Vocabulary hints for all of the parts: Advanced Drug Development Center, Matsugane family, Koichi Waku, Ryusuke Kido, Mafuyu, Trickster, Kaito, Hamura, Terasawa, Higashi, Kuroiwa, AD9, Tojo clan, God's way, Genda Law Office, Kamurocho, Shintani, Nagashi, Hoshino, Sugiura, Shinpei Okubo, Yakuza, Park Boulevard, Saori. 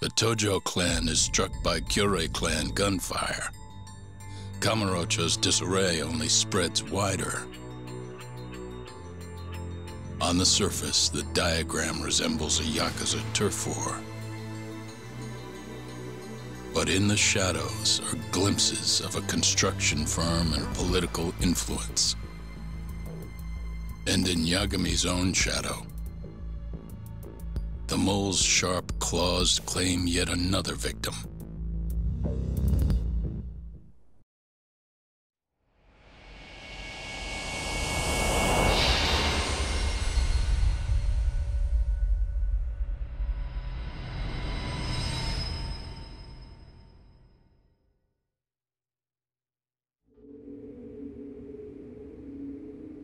The Tojo clan is struck by Kyorei clan gunfire. Kamurocho's disarray only spreads wider. On the surface, the diagram resembles a Yakuza turf war. But in the shadows are glimpses of a construction firm and political influence. And in Yagami's own shadow, the mole's sharp claws claim yet another victim.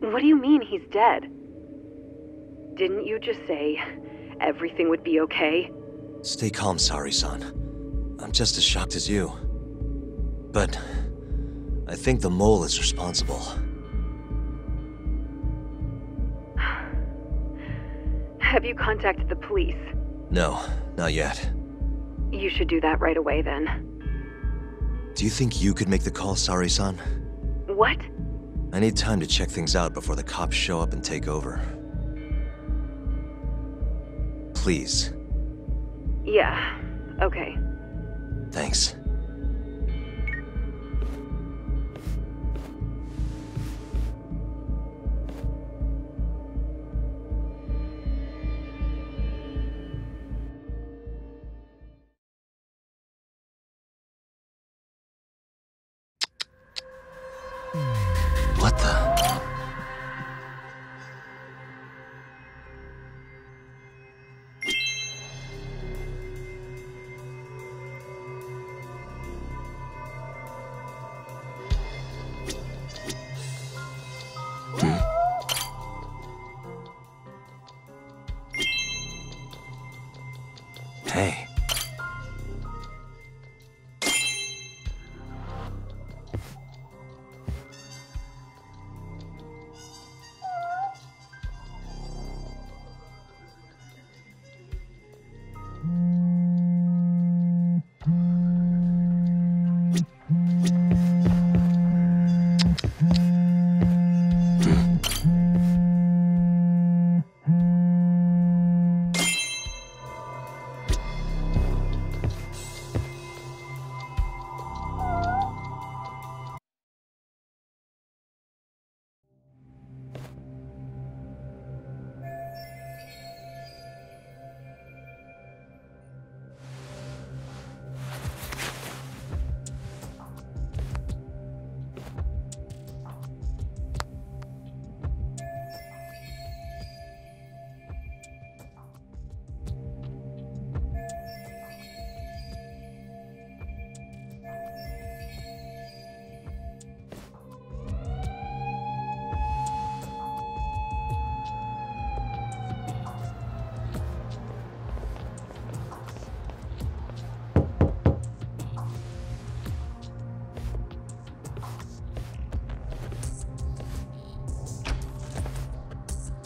What do you mean he's dead? Didn't you just say everything would be okay? Stay calm, Saori-san. I'm just as shocked as you. But I think the mole is responsible. Have you contacted the police? No, not yet. You should do that right away then. Do you think you could make the call, Saori-san? What? I need time to check things out before the cops show up and take over. Please. Yeah, okay. Thanks.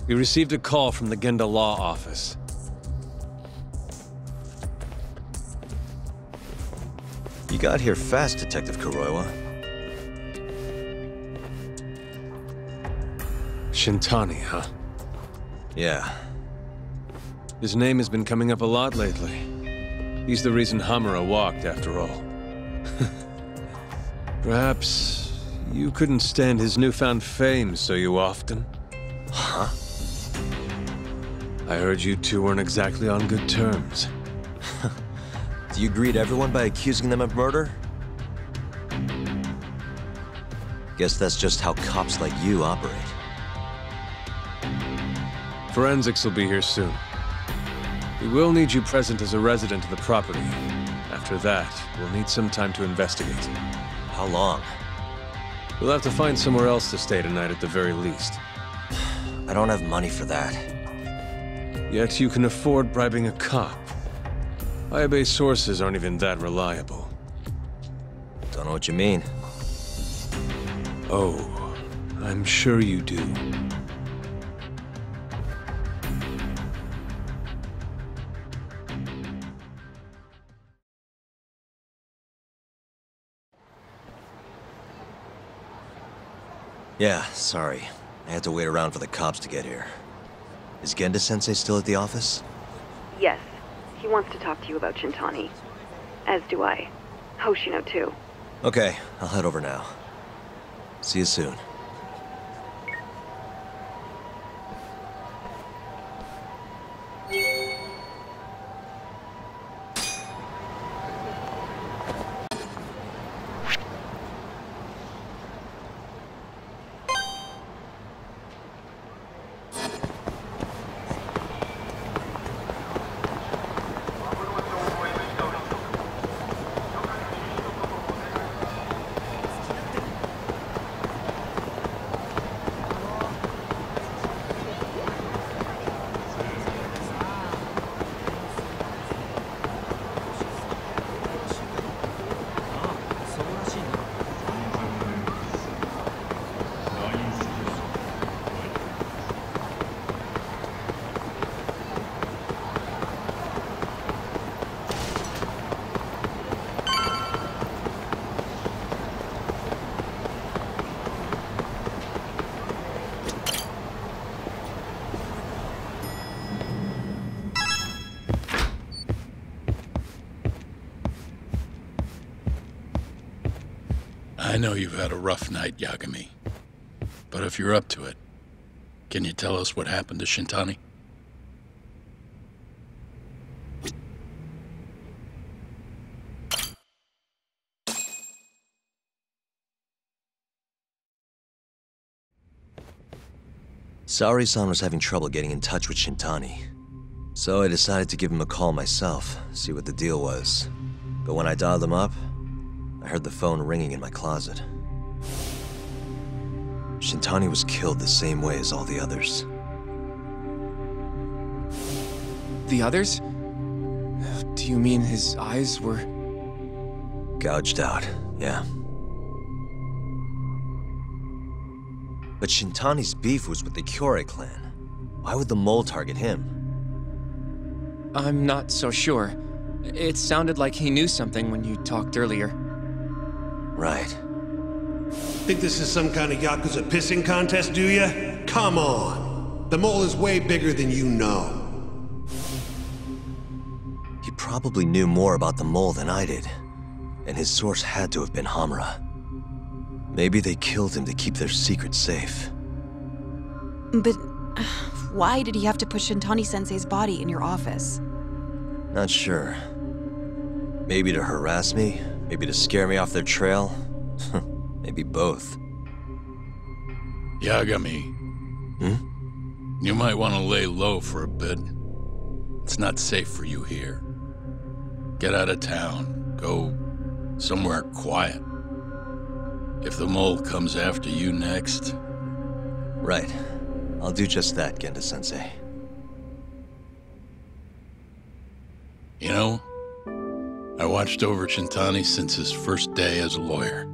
We received a call from the Genda Law Office. You got here fast, Detective Kuroiwa. Shintani, huh? Yeah. His name has been coming up a lot lately. He's the reason Hamura walked, after all. Perhaps you couldn't stand his newfound fame so you often? Huh? I heard you two weren't exactly on good terms. Do you greet everyone by accusing them of murder? Guess that's just how cops like you operate. Forensics will be here soon. We will need you present as a resident of the property. After that, we'll need some time to investigate. How long? We'll have to find somewhere else to stay tonight at the very least. I don't have money for that. Yet you can afford bribing a cop. Ayabe's sources aren't even that reliable. Don't know what you mean. Oh, I'm sure you do. Yeah, sorry. I had to wait around for the cops to get here. Is Genda-sensei still at the office? Yes. He wants to talk to you about Shintani. As do I. Hoshino, too. Okay, I'll head over now. See you soon. I know you've had a rough night, Yagami, but if you're up to it, can you tell us what happened to Shintani? Saori-san was having trouble getting in touch with Shintani, so I decided to give him a call myself, see what the deal was. But when I dialed him up, I heard the phone ringing in my closet. Shintani was killed the same way as all the others. The others? Do you mean his eyes were... gouged out, yeah. But Shintani's beef was with the Kyorei clan. Why would the mole target him? I'm not so sure. It sounded like he knew something when you talked earlier. Right. Think this is some kind of Yakuza pissing contest, do ya? Come on! The mole is way bigger than you know. He probably knew more about the mole than I did, and his source had to have been Hamura. Maybe they killed him to keep their secret safe. But why did he have to put Shintani-sensei's body in your office? Not sure. Maybe to harass me? Maybe to scare me off their trail? Maybe both. Yagami. Hmm? You might want to lay low for a bit. It's not safe for you here. Get out of town. Go somewhere quiet. If the mole comes after you next... Right. I'll do just that, Genda-sensei. You know... I watched over Shintani since his first day as a lawyer.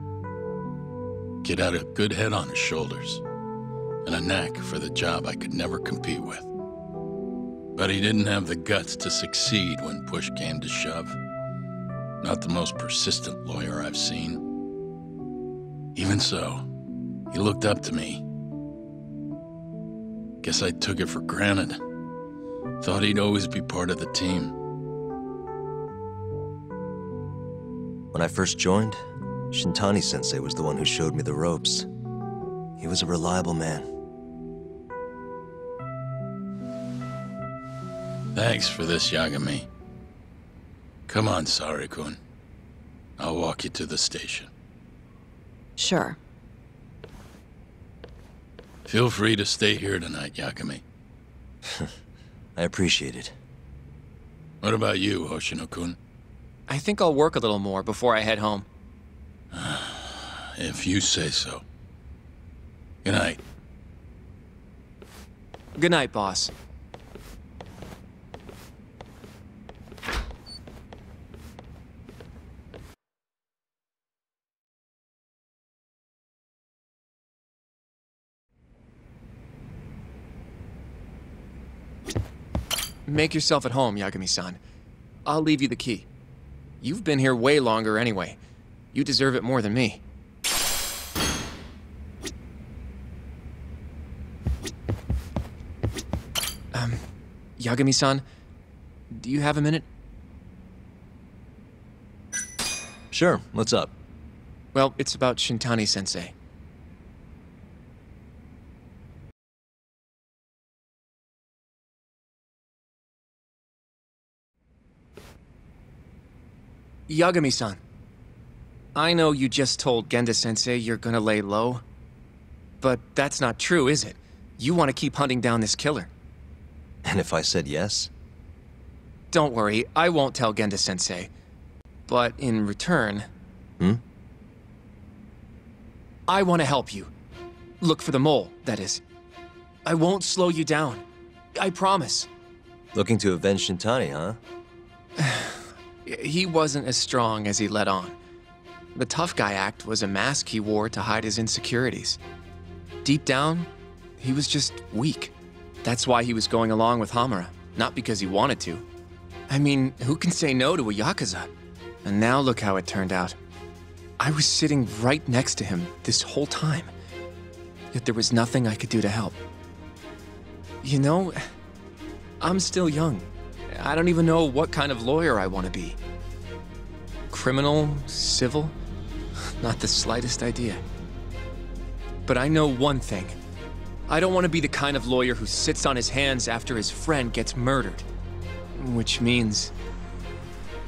Kid had a good head on his shoulders, and a knack for the job I could never compete with. But he didn't have the guts to succeed when push came to shove. Not the most persistent lawyer I've seen. Even so, he looked up to me. Guess I took it for granted. Thought he'd always be part of the team. When I first joined, Shintani-sensei was the one who showed me the ropes. He was a reliable man. Thanks for this, Yagami. Come on, Saori-kun. I'll walk you to the station. Sure. Feel free to stay here tonight, Yagami. I appreciate it. What about you, Hoshino-kun? I think I'll work a little more before I head home. If you say so. Good night. Good night, boss. Make yourself at home, Yagami-san. I'll leave you the key. You've been here way longer anyway. You deserve it more than me. Yagami-san, do you have a minute? Sure, what's up? Well, it's about Shintani-sensei. Yagami-san, I know you just told Genda-sensei you're gonna lay low, but that's not true, is it? You want to keep hunting down this killer. And if I said yes? Don't worry, I won't tell Genda-sensei. But in return... Hmm? I want to help you. Look for the mole, that is. I won't slow you down. I promise. Looking to avenge Shintani, huh? He wasn't as strong as he let on. The tough guy act was a mask he wore to hide his insecurities. Deep down, he was just weak. That's why he was going along with Hamura, not because he wanted to. I mean, who can say no to a Yakuza? And now look how it turned out. I was sitting right next to him this whole time, yet there was nothing I could do to help. You know, I'm still young. I don't even know what kind of lawyer I want to be. Criminal? Civil? Not the slightest idea. But I know one thing. I don't want to be the kind of lawyer who sits on his hands after his friend gets murdered. Which means...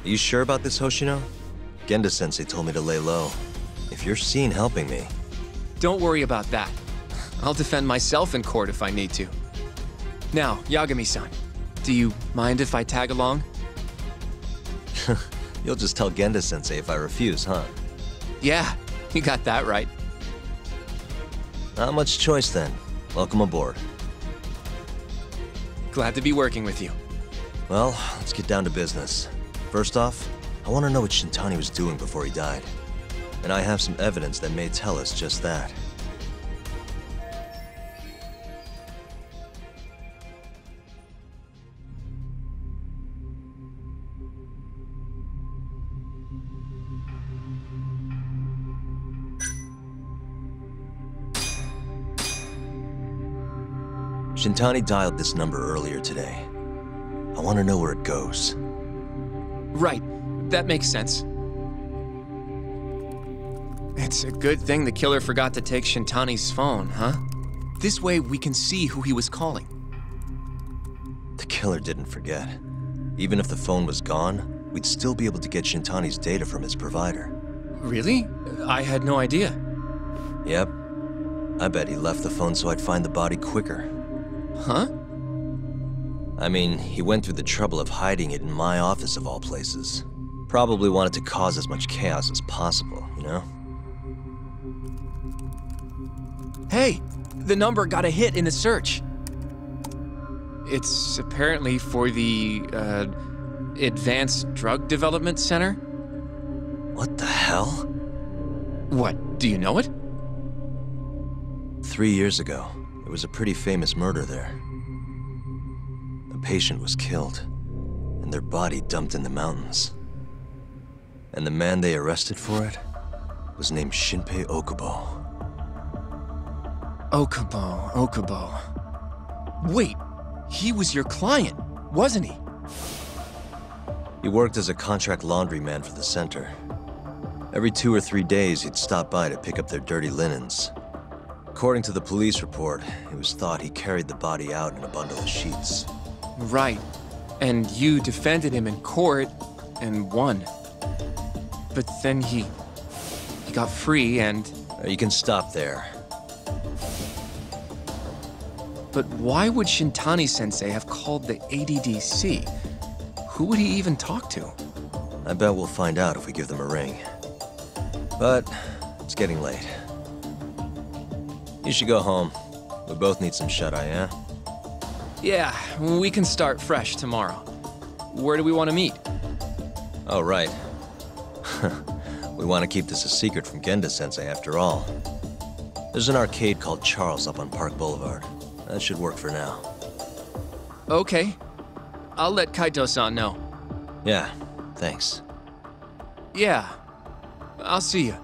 Are you sure about this, Hoshino? Genda-sensei told me to lay low. If you're seen helping me... Don't worry about that. I'll defend myself in court if I need to. Now, Yagami-san, do you mind if I tag along? You'll just tell Genda-sensei if I refuse, huh? Yeah, you got that right. Not much choice then. Welcome aboard. Glad to be working with you. Well, let's get down to business. First off, I want to know what Shintani was doing before he died. And I have some evidence that may tell us just that. Shintani dialed this number earlier today. I want to know where it goes. Right. That makes sense. It's a good thing the killer forgot to take Shintani's phone, huh? This way we can see who he was calling. The killer didn't forget. Even if the phone was gone, we'd still be able to get Shintani's data from his provider. Really? I had no idea. Yep. I bet he left the phone so I'd find the body quicker. Huh? I mean, he went through the trouble of hiding it in my office of all places. Probably wanted to cause as much chaos as possible, you know? Hey! The number got a hit in the search! It's apparently for the, Advanced Drug Development Center? What the hell? What, do you know it? 3 years ago. There was a pretty famous murder there. A patient was killed, and their body dumped in the mountains. And the man they arrested for it was named Shinpei Okubo. Okubo. Wait, he was your client, wasn't he? He worked as a contract laundryman for the center. Every 2 or 3 days, he'd stop by to pick up their dirty linens. According to the police report, it was thought he carried the body out in a bundle of sheets. Right. And you defended him in court and won. But then he got free and... You can stop there. But why would Shintani-sensei have called the ADDC? Who would he even talk to? I bet we'll find out if we give them a ring. But it's getting late. You should go home. We both need some shut-eye, eh? Yeah, we can start fresh tomorrow. Where do we want to meet? Oh, right. We want to keep this a secret from Genda-sensei after all. There's an arcade called Charles up on Park Boulevard. That should work for now. Okay. I'll let Kaito-san know. Yeah, thanks. Yeah, I'll see you.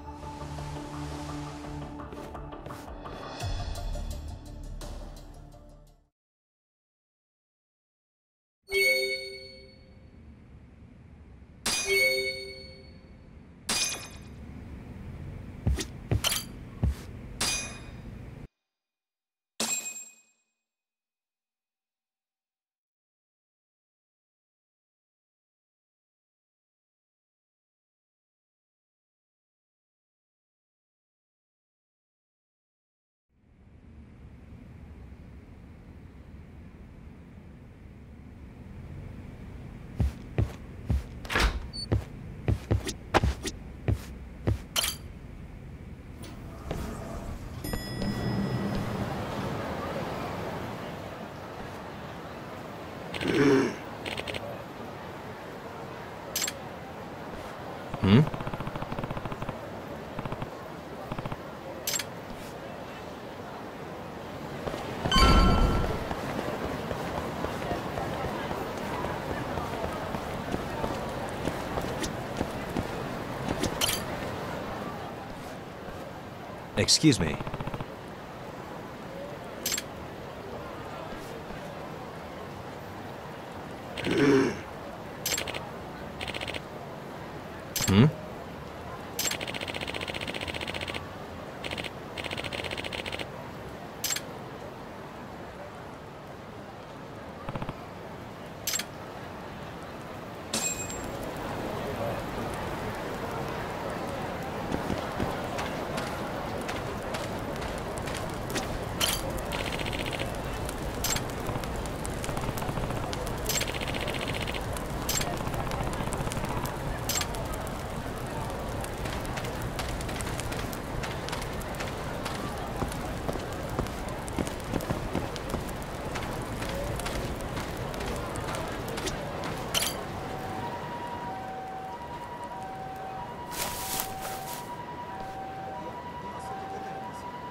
Excuse me.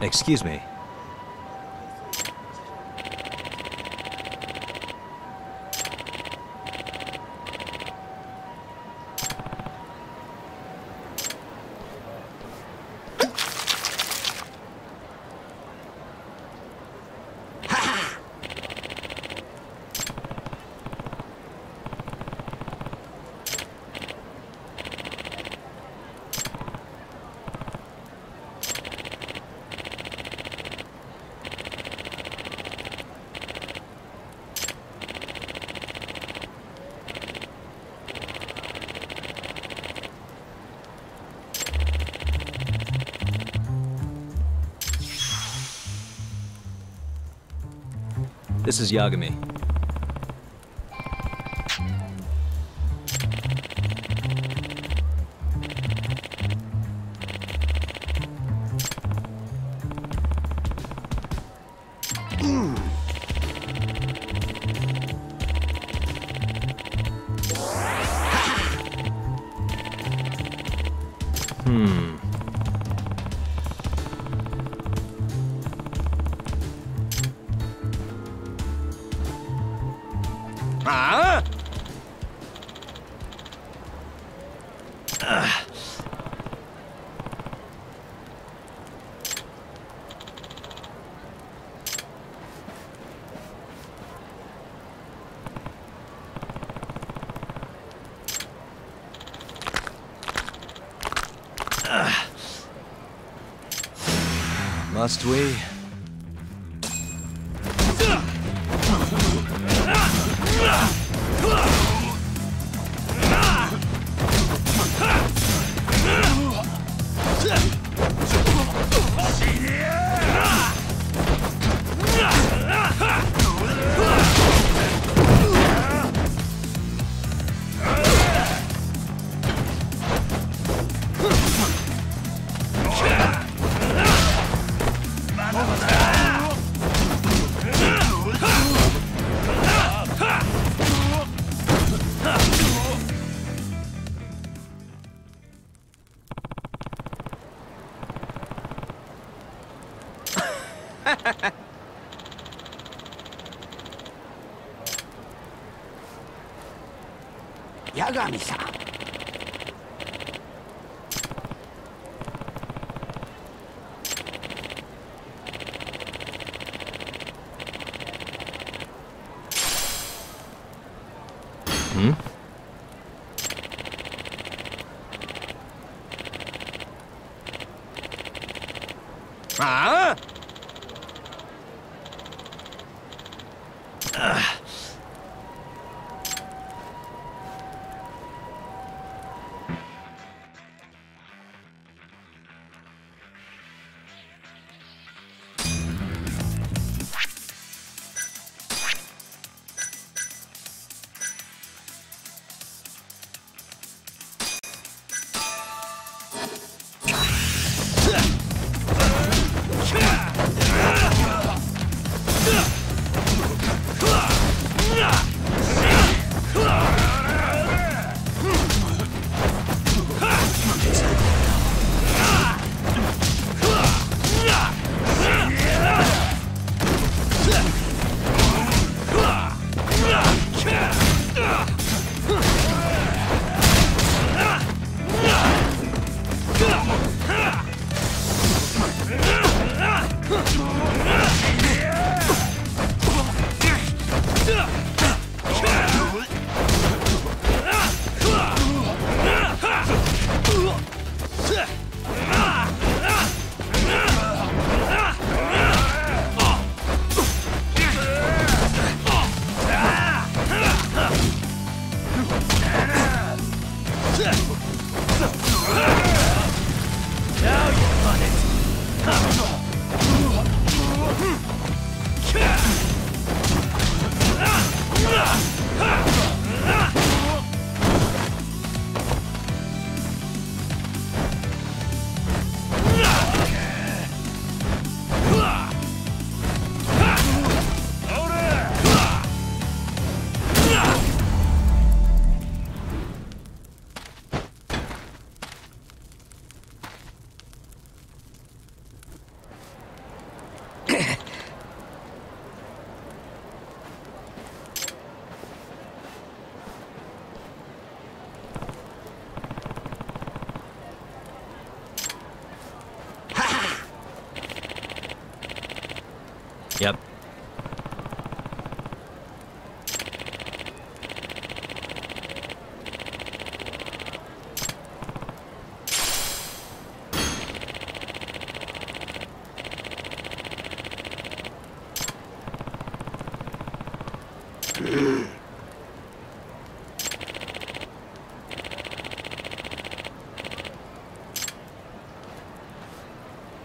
Excuse me. This is Yagami. Must we? Yeah!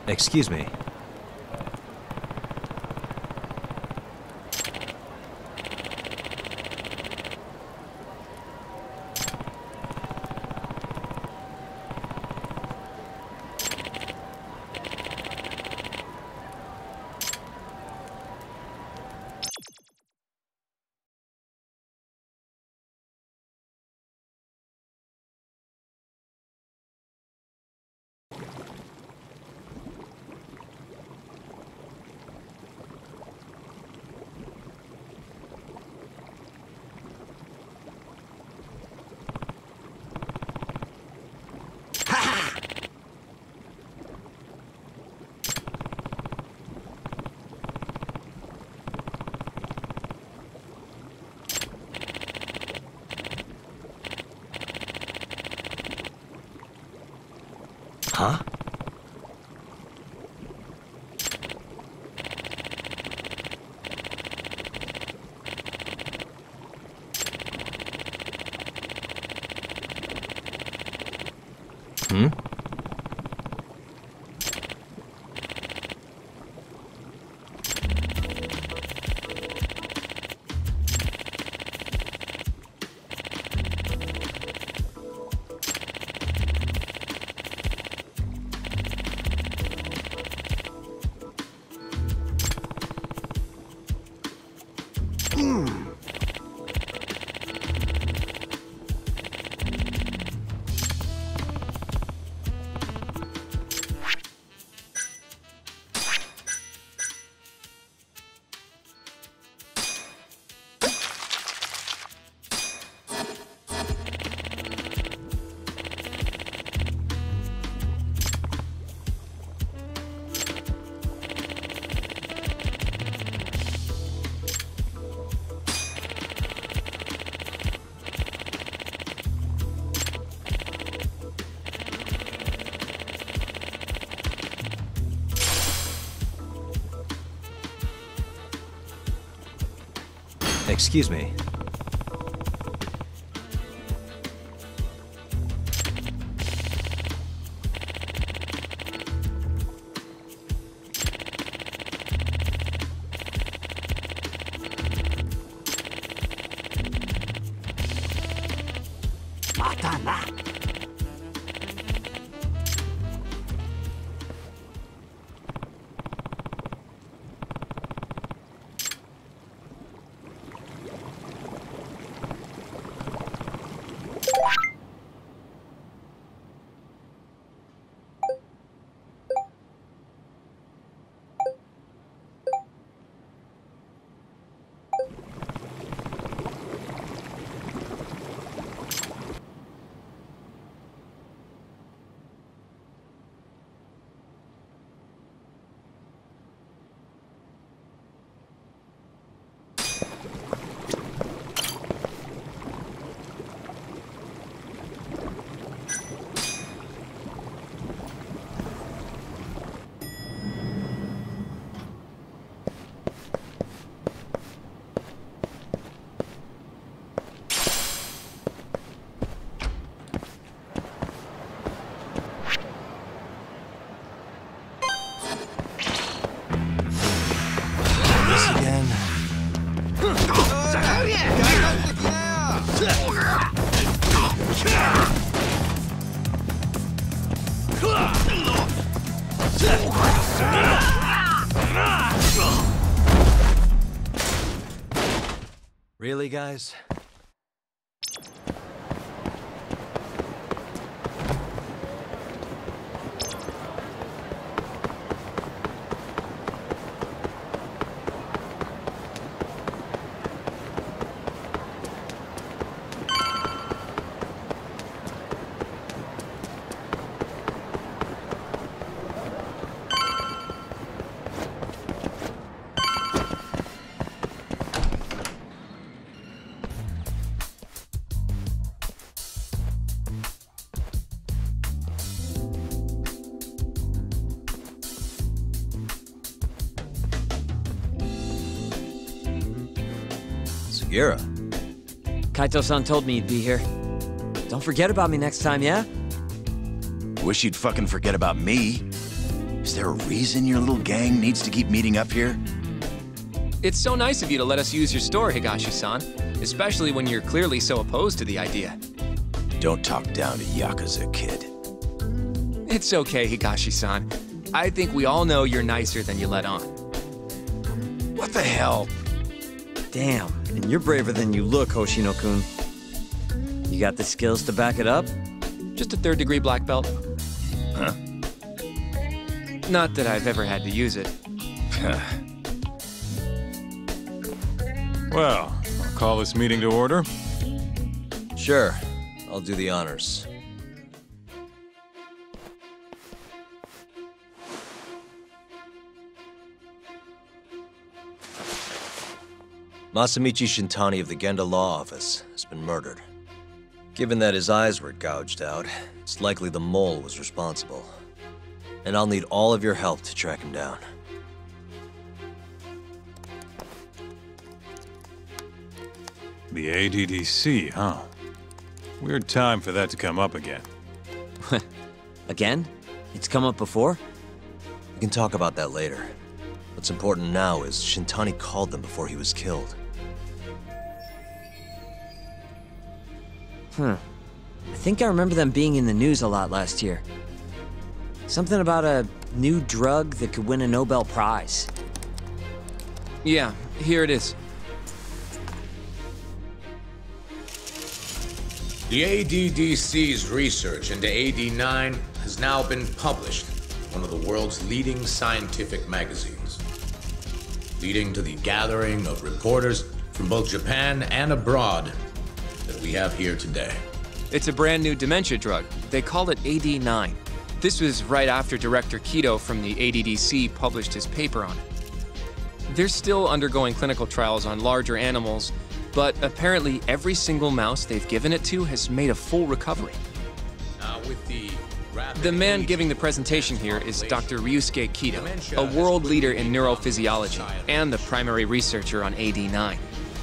Excuse me. Huh? Excuse me. Really, guys? Sugiura. Kaito-san told me you'd be here. Don't forget about me next time, yeah? Wish you'd fucking forget about me. Is there a reason your little gang needs to keep meeting up here? It's so nice of you to let us use your store, Higashi-san. Especially when you're clearly so opposed to the idea. Don't talk down to Yakuza, kid. It's okay, Higashi-san. I think we all know you're nicer than you let on. What the hell? Damn, and you're braver than you look, Hoshino-kun. You got the skills to back it up? Just a third-degree black belt. Huh? Not that I've ever had to use it. Well, I'll call this meeting to order. Sure, I'll do the honors. Masamichi Shintani of the Genda Law Office has been murdered. Given that his eyes were gouged out, it's likely the mole was responsible. And I'll need all of your help to track him down. The ADDC, huh? Weird time for that to come up again. Again? It's come up before? We can talk about that later. What's important now is Shintani called them before he was killed. I think I remember them being in the news a lot last year. Something about a new drug that could win a Nobel Prize. Yeah, here it is. The ADDC's research into AD9 has now been published in one of the world's leading scientific magazines, leading to the gathering of reporters from both Japan and abroad that we have here today. It's a brand new dementia drug. They call it AD9. This was right after Director Kido from the ADDC published his paper on it. They're still undergoing clinical trials on larger animals, but apparently every single mouse they've given it to has made a full recovery. Now with the man giving the presentation here is Dr. Ryusuke Kido, a world leader in neurophysiology and the primary researcher on AD9.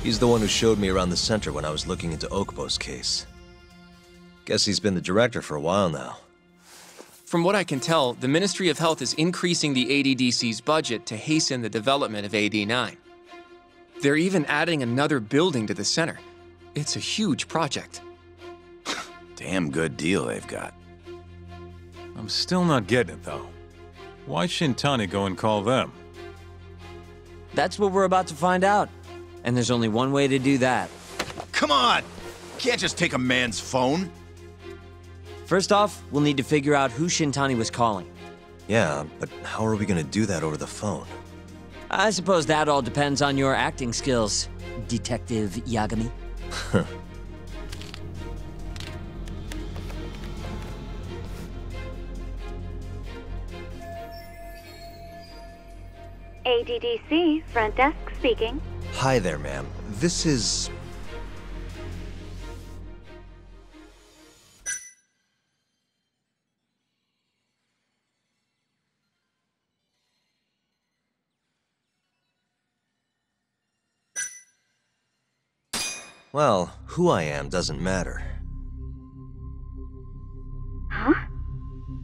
He's the one who showed me around the center when I was looking into Okubo's case. Guess he's been the director for a while now. From what I can tell, the Ministry of Health is increasing the ADDC's budget to hasten the development of AD9. They're even adding another building to the center. It's a huge project. Damn good deal they've got. I'm still not getting it, though. Why Shintani go and call them? That's what we're about to find out. And there's only one way to do that. Come on! Can't just take a man's phone! First off, we'll need to figure out who Shintani was calling. Yeah, but how are we gonna do that over the phone? I suppose that all depends on your acting skills, Detective Yagami. ADDC, front desk speaking. Hi there, ma'am. This is... Well, who I am doesn't matter. Huh?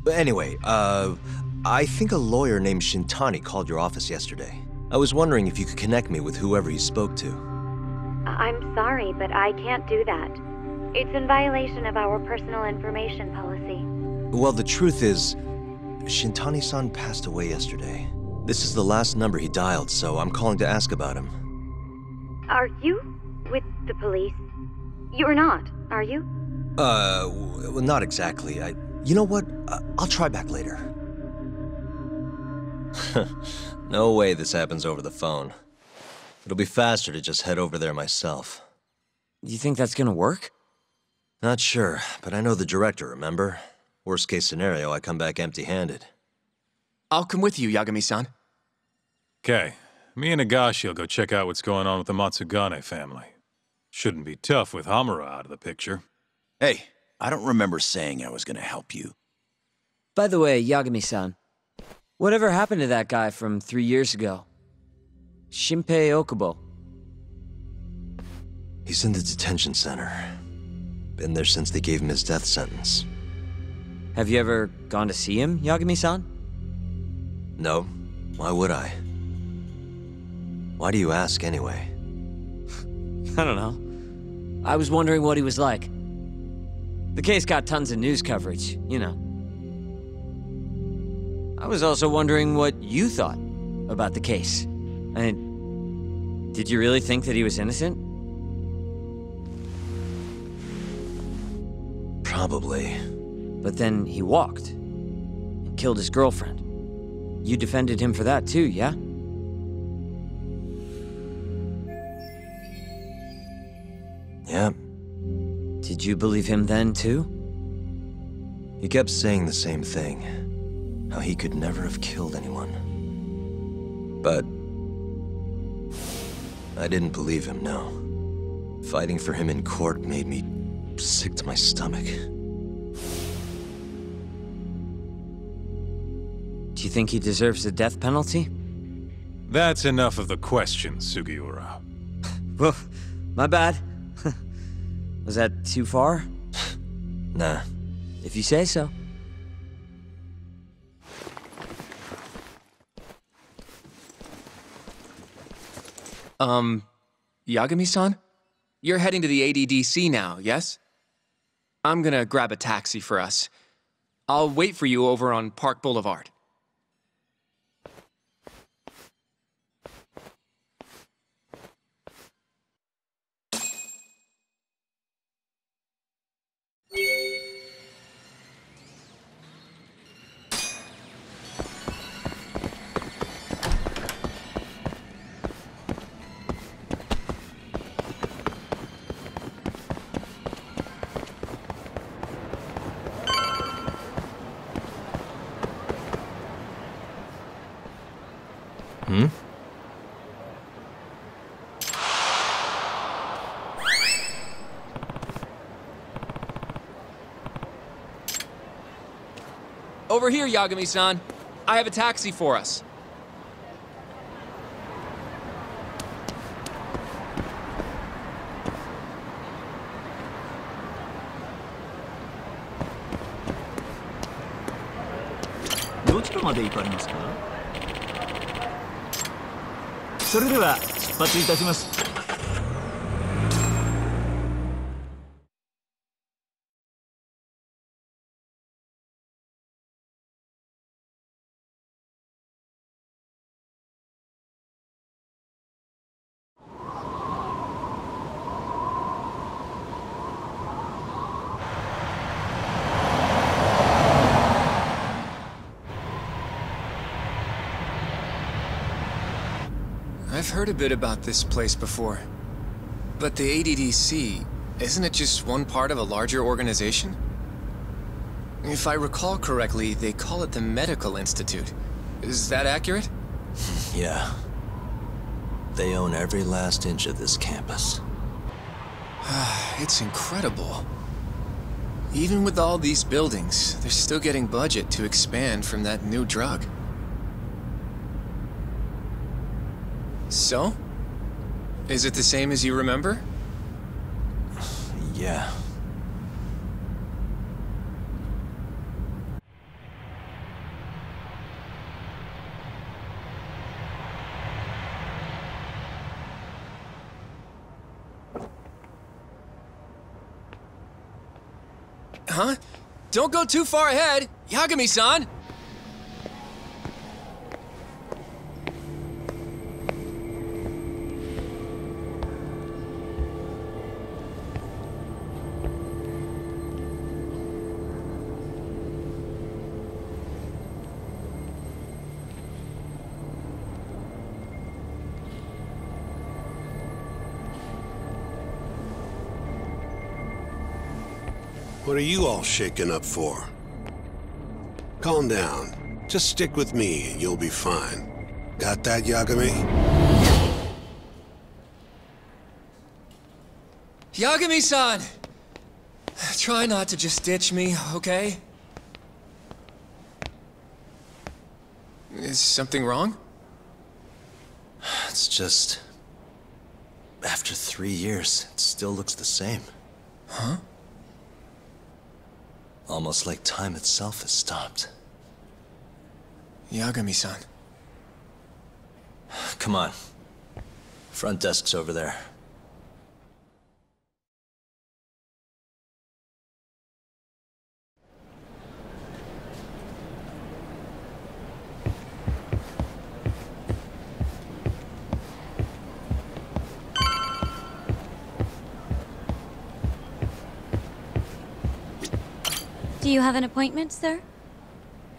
But anyway, I think a lawyer named Shintani called your office yesterday. I was wondering if you could connect me with whoever he spoke to. I'm sorry, but I can't do that. It's in violation of our personal information policy. Well, the truth is, Shintani-san passed away yesterday. This is the last number he dialed, so I'm calling to ask about him. Are you with the police? You're not, are you? Well, not exactly. You know what? I'll try back later. No way this happens over the phone. It'll be faster to just head over there myself. You think that's gonna work? Not sure, but I know the director, remember? Worst case scenario, I come back empty-handed. I'll come with you, Yagami-san. Okay. Me and Nagashi will go check out what's going on with the Matsugane family. Shouldn't be tough with Hamura out of the picture. Hey, I don't remember saying I was gonna help you. By the way, Yagami-san, whatever happened to that guy from 3 years ago? Shinpei Okubo. He's in the detention center. Been there since they gave him his death sentence. Have you ever gone to see him, Yagami-san? No. Why would I? Why do you ask, anyway? I don't know. I was wondering what he was like. The case got tons of news coverage, you know. I was also wondering what you thought about the case. I mean, did you really think that he was innocent? Probably. But then he walked and killed his girlfriend. You defended him for that too, yeah? Yeah. Did you believe him then too? He kept saying the same thing. How he could never have killed anyone. But I didn't believe him, no. Fighting for him in court made me sick to my stomach. Do you think he deserves the death penalty? That's enough of the question, Sugiura. Well, my bad. Was that too far? Nah. If you say so. Yagami-san? You're heading to the ADDC now, yes? I'm gonna grab a taxi for us. I'll wait for you over on Park Boulevard. Over here, Yagami-san. I have a taxi for us. I've heard a bit about this place before, but the ADDC, isn't it just one part of a larger organization? If I recall correctly, they call it the Medical Institute. Is that accurate? Yeah. They own every last inch of this campus. It's incredible. Even with all these buildings, they're still getting budget to expand from that new drug. So? Is it the same as you remember? Yeah. Huh? Don't go too far ahead, Yagami-san! What are you all shaken up for? Calm down. Just stick with me and you'll be fine. Got that, Yagami? Yagami-san! Try not to just ditch me, okay? Is something wrong? It's just... after 3 years, it still looks the same. Huh? Almost like time itself has stopped. Yagami-san. Come on. Front desk's over there. Do you have an appointment, sir?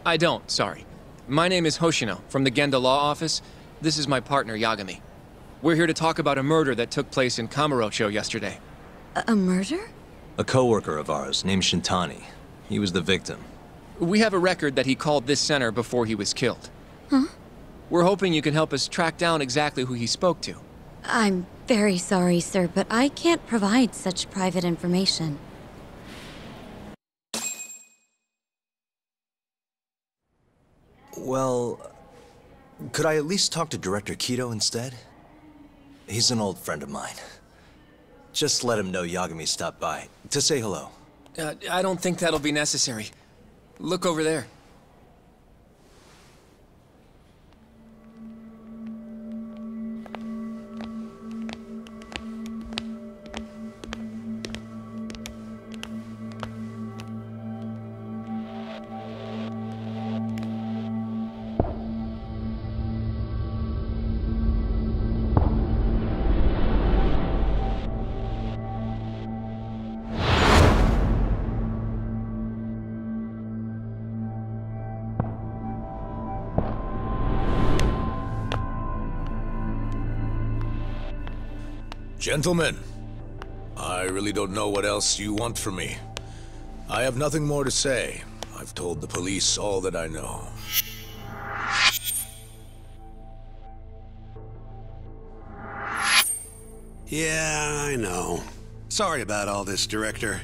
I don't, sorry. My name is Hoshino, from the Genda Law Office. This is my partner, Yagami. We're here to talk about a murder that took place in Kamurocho yesterday. A murder? A co-worker of ours, named Shintani. He was the victim. We have a record that he called this center before he was killed. Huh? We're hoping you can help us track down exactly who he spoke to. I'm very sorry, sir, but I can't provide such private information. Well, could I at least talk to Director Kido instead? He's an old friend of mine. Just let him know Yagami stopped by to say hello. I don't think that'll be necessary. Look over there. Gentlemen, I really don't know what else you want from me. I have nothing more to say. I've told the police all that I know. Yeah, I know. Sorry about all this, Director.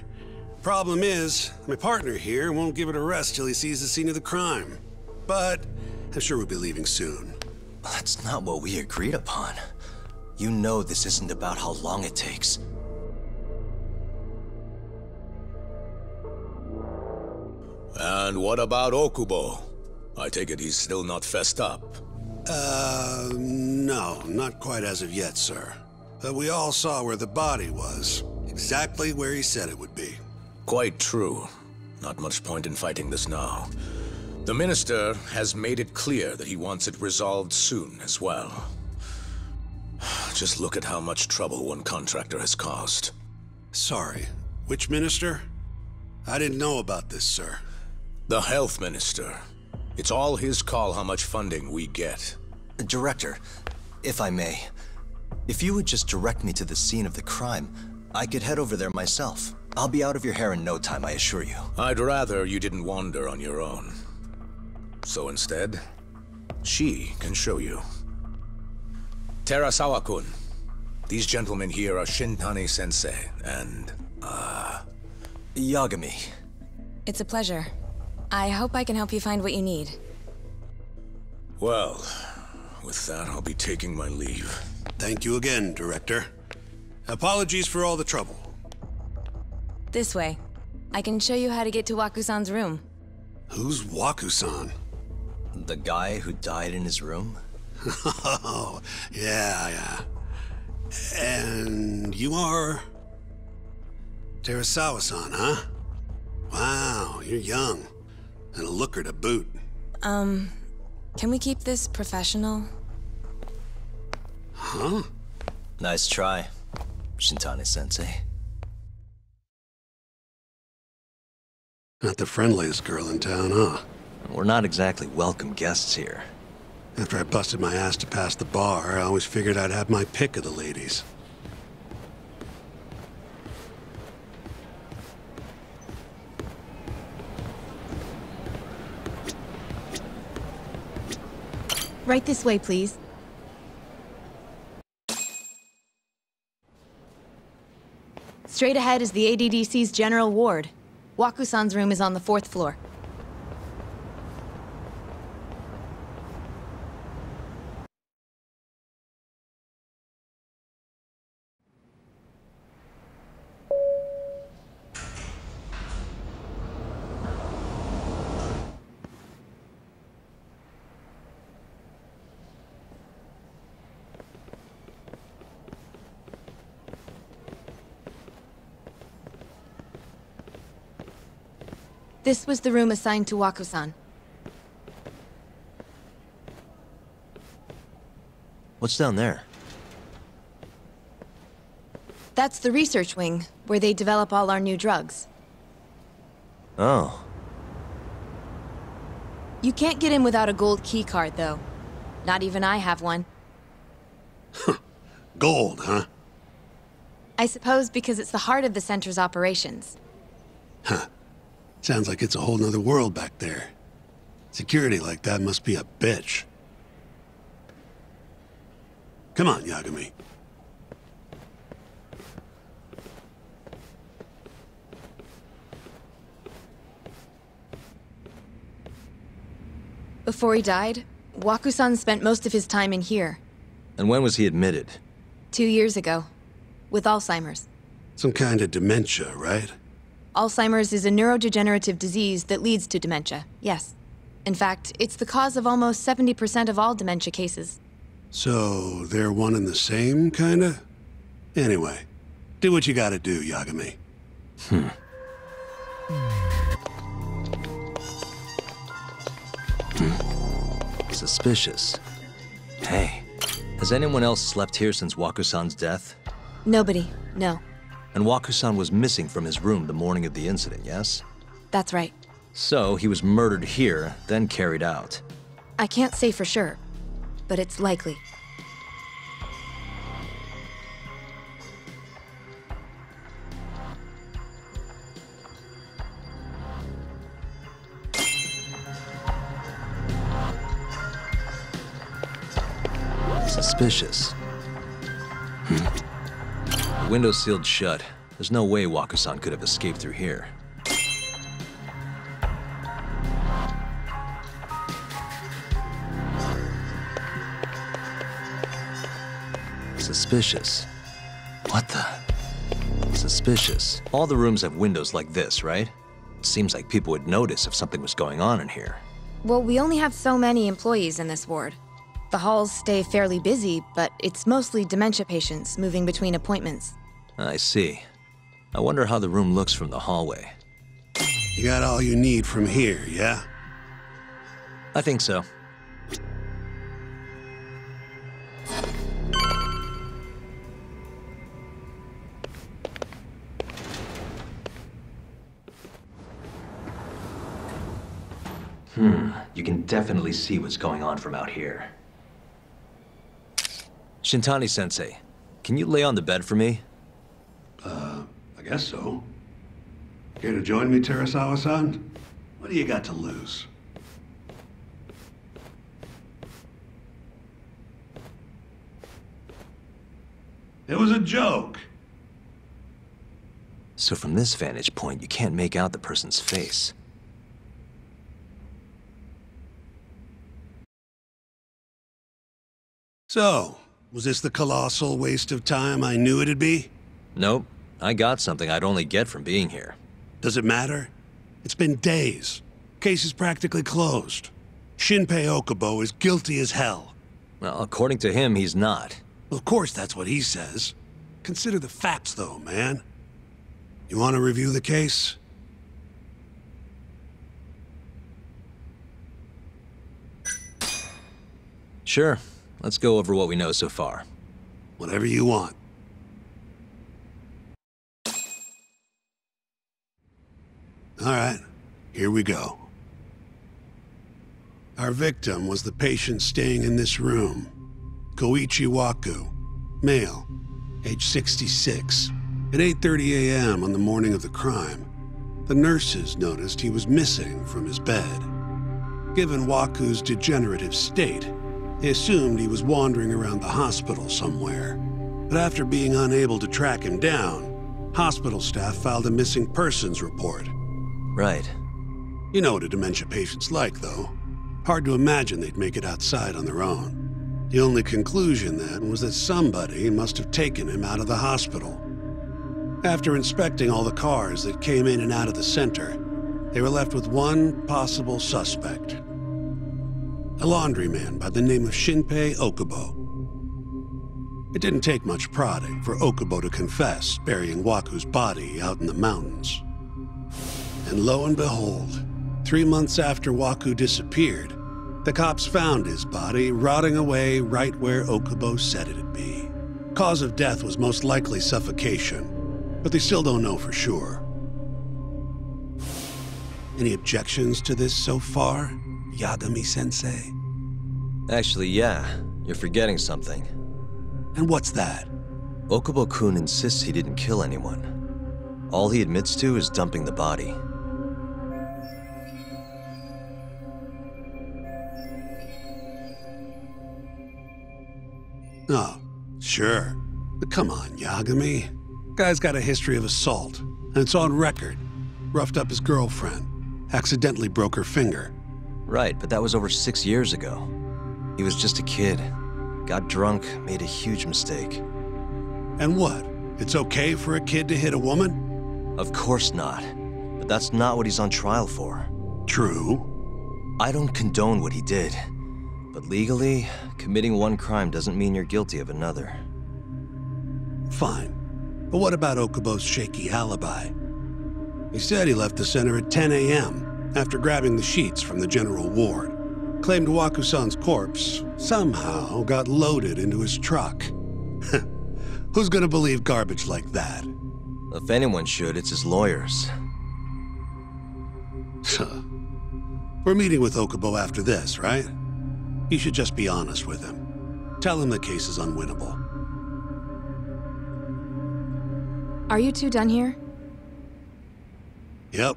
Problem is, my partner here won't give it a rest till he sees the scene of the crime. But I'm sure we'll be leaving soon. That's not what we agreed upon. You know this isn't about how long it takes. And what about Okubo? I take it he's still not fessed up. No, not quite as of yet, sir. But we all saw where the body was. Exactly where he said it would be. Quite true. Not much point in fighting this now. The minister has made it clear that he wants it resolved soon as well. Just look at how much trouble one contractor has caused. Sorry, which minister? I didn't know about this, sir. The health minister. It's all his call how much funding we get. Director, if I may, if you would just direct me to the scene of the crime, I could head over there myself. I'll be out of your hair in no time, I assure you. I'd rather you didn't wander on your own. So instead, she can show you. Terasawa-kun, these gentlemen here are Shintani Sensei and, Yagami. It's a pleasure. I hope I can help you find what you need. Well, with that, I'll be taking my leave. Thank you again, Director. Apologies for all the trouble. This way. I can show you how to get to Waku-san's room. Who's Waku-san? The guy who died in his room? Oh, yeah. And you are... Terasawa-san, huh? Wow, you're young. And a looker to boot. Can we keep this professional? Huh? Nice try, Shintani-sensei. Not the friendliest girl in town, huh? We're not exactly welcome guests here. After I busted my ass to pass the bar, I always figured I'd have my pick of the ladies. Right this way, please. Straight ahead is the ADDC's general ward. Waku-san's room is on the 4th floor. This was the room assigned to Waku-san. What's down there? That's the research wing, where they develop all our new drugs. Oh. You can't get in without a gold key card, though. Not even I have one. Gold, huh? I suppose because it's the heart of the center's operations. Huh. Sounds like it's a whole nother world back there. Security like that must be a bitch. Come on, Yagami. Before he died, Waku-san spent most of his time in here. And when was he admitted? 2 years ago. With Alzheimer's. Some kind of dementia, right? Alzheimer's is a neurodegenerative disease that leads to dementia, yes. In fact, it's the cause of almost 70% of all dementia cases. So, they're one and the same, kinda? Anyway, do what you gotta do, Yagami. Suspicious. Hey, has anyone else slept here since Waku-san's death? Nobody, no. And Waku-san was missing from his room the morning of the incident, yes? That's right. So, he was murdered here, then carried out. I can't say for sure, but it's likely. Suspicious. The window's sealed shut. There's no way Waku-san could have escaped through here. Suspicious. What the? Suspicious. All the rooms have windows like this, right? It seems like people would notice if something was going on in here. Well, we only have so many employees in this ward. The halls stay fairly busy, but it's mostly dementia patients moving between appointments. I see. I wonder how the room looks from the hallway. You got all you need from here, yeah? I think so. You can definitely see what's going on from out here. Shintani-sensei, can you lay on the bed for me? I guess so. Care to join me, Terasawa-san? What do you got to lose? It was a joke! So from this vantage point, you can't make out the person's face. So... was this the colossal waste of time I knew it'd be? Nope. I got something I'd only get from being here. Does it matter? It's been days. Case is practically closed. Shinpei Okubo is guilty as hell. Well, according to him, he's not. Well, of course that's what he says. Consider the facts, though, man. You want to review the case? Sure. Let's go over what we know so far. Whatever you want. All right, here we go. Our victim was the patient staying in this room. Koichi Waku, male, age 66. At 8:30 a.m. on the morning of the crime, the nurses noticed he was missing from his bed. Given Waku's degenerative state, He assumed he was wandering around the hospital somewhere, but after being unable to track him down, hospital staff filed a missing persons report. Right. You know what a dementia patient's like, though. Hard to imagine they'd make it outside on their own. The only conclusion, then, was that somebody must have taken him out of the hospital. After inspecting all the cars that came in and out of the center, they were left with one possible suspect. A laundryman by the name of Shinpei Okubo. It didn't take much prodding for Okubo to confess burying Waku's body out in the mountains. And lo and behold, 3 months after Waku disappeared, the cops found his body rotting away right where Okubo said it'd be. Cause of death was most likely suffocation, but they still don't know for sure. Any objections to this so far, Yagami-sensei? Actually, yeah. You're forgetting something. And what's that? Okubo-kun insists he didn't kill anyone. All he admits to is dumping the body. Oh, sure. But come on, Yagami. Guy's got a history of assault, and it's on record. Roughed up his girlfriend, accidentally broke her finger. Right, but that was over 6 years ago. He was just a kid. Got drunk, made a huge mistake. And what? It's okay for a kid to hit a woman? Of course not. But that's not what he's on trial for. True. I don't condone what he did. But legally, committing one crime doesn't mean you're guilty of another. Fine. But what about Okubo's shaky alibi? He said he left the center at 10 a.m. after grabbing the sheets from the general ward. Claimed Waku-san's corpse somehow got loaded into his truck. Who's gonna believe garbage like that? If anyone should, it's his lawyers. We're meeting with Okubo after this, right? You should just be honest with him. Tell him the case is unwinnable. Are you two done here? Yep.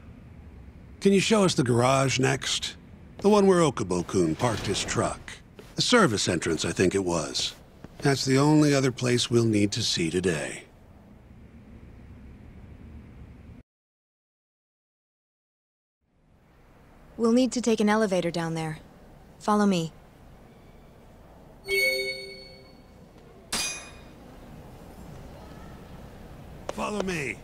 Can you show us the garage next? The one where Okubo-kun parked his truck. A service entrance, I think it was. That's the only other place we'll need to see today. We'll need to take an elevator down there. Follow me. Follow me.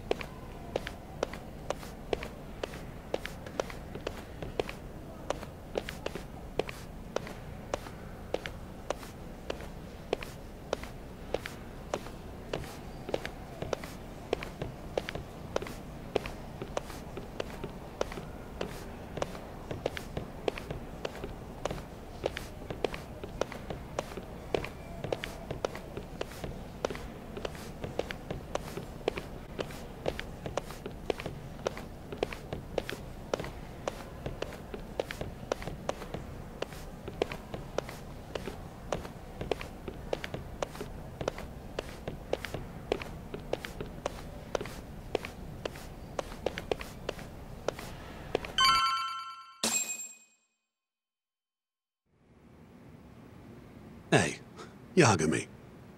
Hey, Yagami,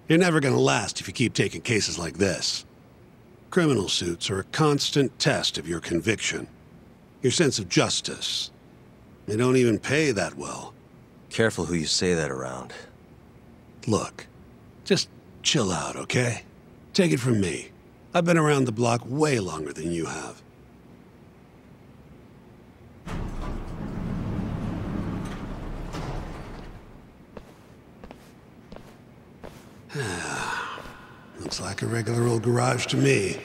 you're never gonna last if you keep taking cases like this. Criminal suits are a constant test of your conviction, your sense of justice. They don't even pay that well. Careful who you say that around. Look, just chill out, okay? Take it from me. I've been around the block way longer than you have. Looks like a regular old garage to me.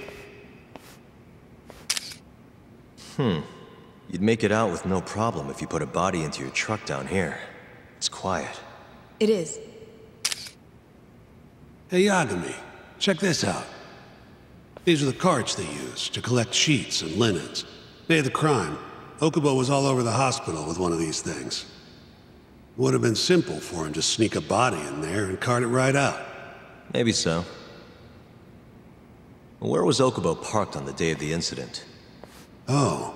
You'd make it out with no problem if you put a body into your truck down here. It's quiet. It is. Hey, Yagami, check this out. These are the carts they use to collect sheets and linens. Day of the crime, Okubo was all over the hospital with one of these things. It would have been simple for him to sneak a body in there and cart it right out. Maybe so. Where was Okubo parked on the day of the incident? Oh,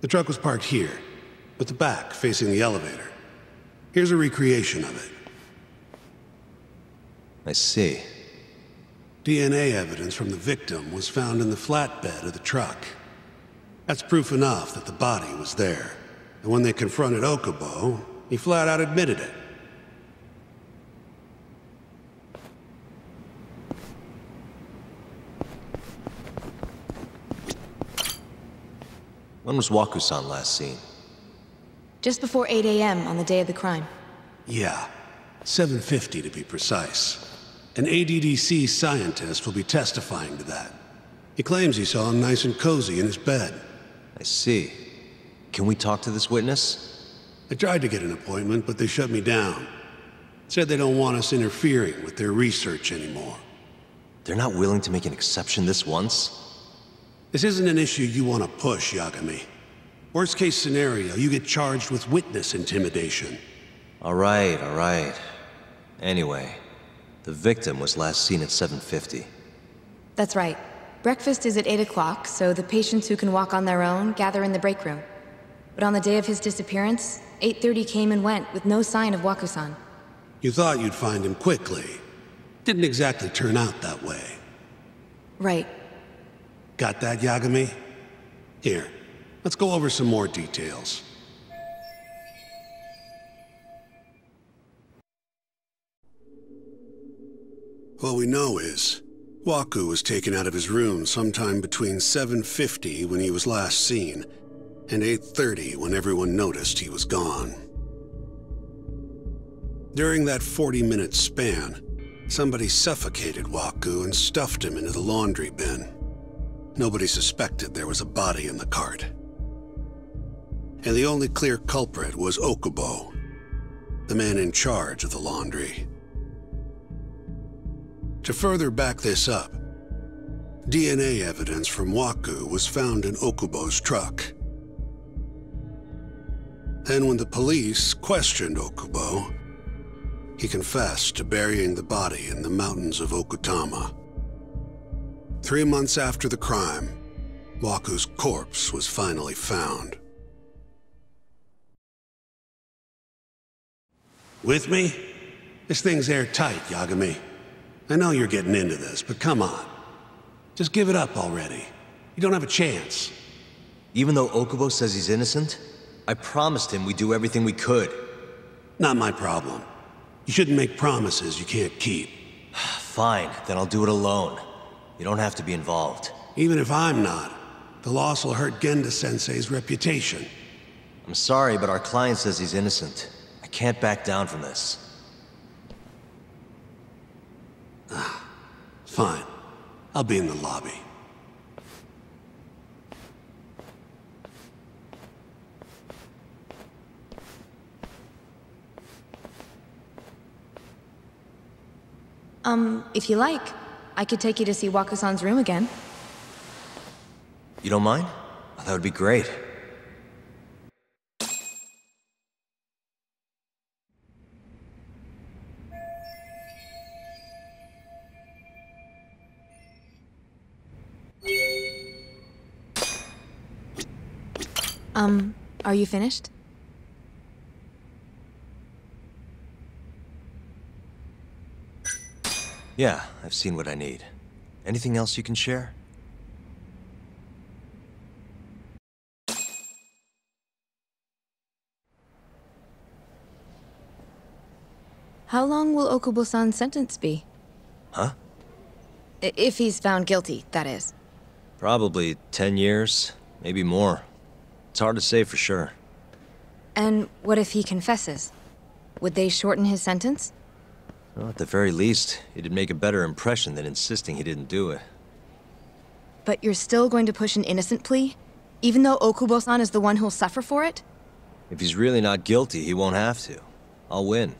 The truck was parked here, with the back facing the elevator. Here's a recreation of it. I see. DNA evidence from the victim was found in the flatbed of the truck. That's proof enough that the body was there. And when they confronted Okubo, he flat out admitted it. When was Waku-san last seen? Just before 8 a.m. on the day of the crime. Yeah, 7:50 to be precise. An ADDC scientist will be testifying to that. He claims he saw him nice and cozy in his bed. I see. Can we talk to this witness? I tried to get an appointment, but they shut me down. Said they don't want us interfering with their research anymore. They're not willing to make an exception this once? This isn't an issue you want to push, Yagami. Worst case scenario, you get charged with witness intimidation. All right. Anyway, the victim was last seen at 7:50. That's right. Breakfast is at 8 o'clock, so the patients who can walk on their own gather in the break room. But on the day of his disappearance, 8:30 came and went with no sign of Waku-san. You thought you'd find him quickly. Didn't exactly turn out that way. Right. Got that, Yagami? Here, let's go over some more details. What we know is, Waku was taken out of his room sometime between 7:50 when he was last seen, and 8:30 when everyone noticed he was gone. During that 40-minute span, somebody suffocated Waku and stuffed him into the laundry bin. Nobody suspected there was a body in the cart. And the only clear culprit was Okubo, the man in charge of the laundry. To further back this up, DNA evidence from Waku was found in Okubo's truck. Then when the police questioned Okubo, he confessed to burying the body in the mountains of Okutama. 3 months after the crime, Waku's corpse was finally found. With me? This thing's airtight, Yagami. I know you're getting into this, but come on. Just give it up already. You don't have a chance. Even though Okubo says he's innocent, I promised him we'd do everything we could. Not my problem. You shouldn't make promises you can't keep. Fine, then I'll do it alone. You don't have to be involved. Even if I'm not, the loss will hurt Genda-sensei's reputation. I'm sorry, but our client says he's innocent. I can't back down from this. Fine. I'll be in the lobby. If you like, I could take you to see Waku-san's room again. You don't mind? That would be great. Are you finished? Yeah, I've seen what I need. Anything else you can share? How long will Okubo-san's sentence be? Huh? If he's found guilty, that is. Probably 10 years, maybe more. It's hard to say for sure. And what if he confesses? Would they shorten his sentence? Well, at the very least, it'd make a better impression than insisting he didn't do it. But you're still going to push an innocent plea? Even though Okubo-san is the one who'll suffer for it? If he's really not guilty, he won't have to. I'll win.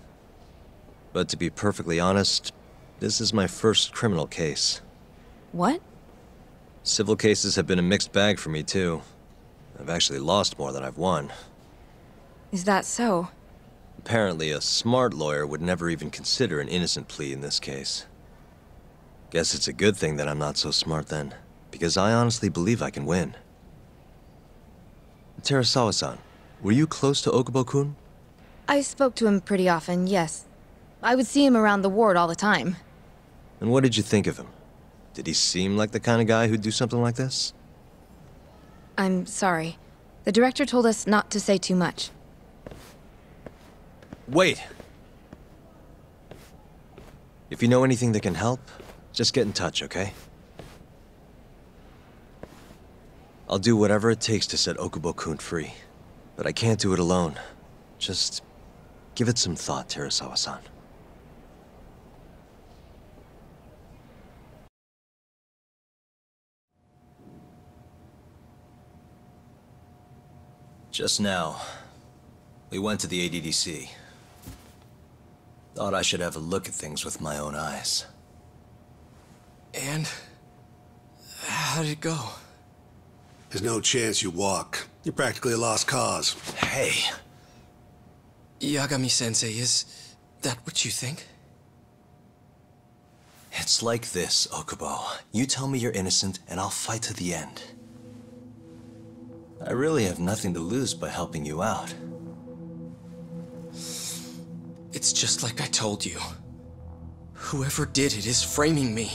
But to be perfectly honest, this is my first criminal case. What? Civil cases have been a mixed bag for me, too. I've actually lost more than I've won. Is that so? Apparently, a smart lawyer would never even consider an innocent plea in this case. Guess it's a good thing that I'm not so smart then, because I honestly believe I can win. Terasawa-san, were you close to Okubo-kun? I spoke to him pretty often, yes. I would see him around the ward all the time. And what did you think of him? Did he seem like the kind of guy who'd do something like this? I'm sorry. The director told us not to say too much. Wait! If you know anything that can help, just get in touch, okay? I'll do whatever it takes to set Okubo-kun free, but I can't do it alone. Just give it some thought, Terasawa-san. Just now, we went to the ADDC. Thought I should have a look at things with my own eyes. And? How did it go? There's no chance you walk. You're practically a lost cause. Hey. Yagami-sensei, is that what you think? It's like this, Okubo. You tell me you're innocent, and I'll fight to the end. I really have nothing to lose by helping you out. It's just like I told you. Whoever did it is framing me.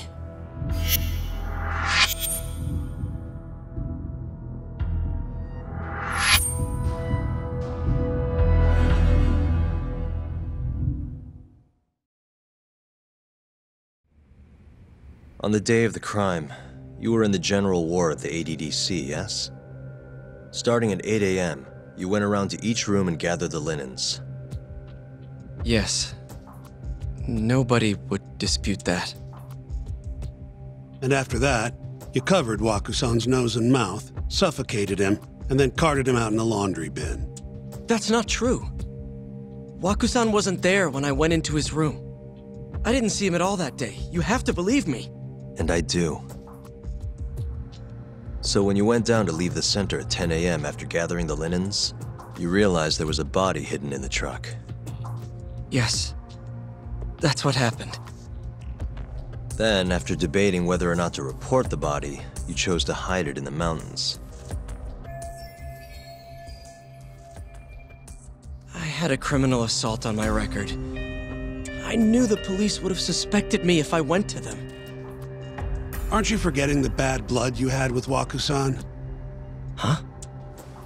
On the day of the crime, you were in the general ward at the ADDC, yes? Starting at 8 a.m., you went around to each room and gathered the linens. Yes. Nobody would dispute that. And after that, you covered Waku-san's nose and mouth, suffocated him, and then carted him out in the laundry bin. That's not true. Waku-san wasn't there when I went into his room. I didn't see him at all that day. You have to believe me. And I do. So when you went down to leave the center at 10 a.m. after gathering the linens, you realized there was a body hidden in the truck. Yes. That's what happened. Then, after debating whether or not to report the body, you chose to hide it in the mountains. I had a criminal assault on my record. I knew the police would have suspected me if I went to them. Aren't you forgetting the bad blood you had with Waku-san? Huh?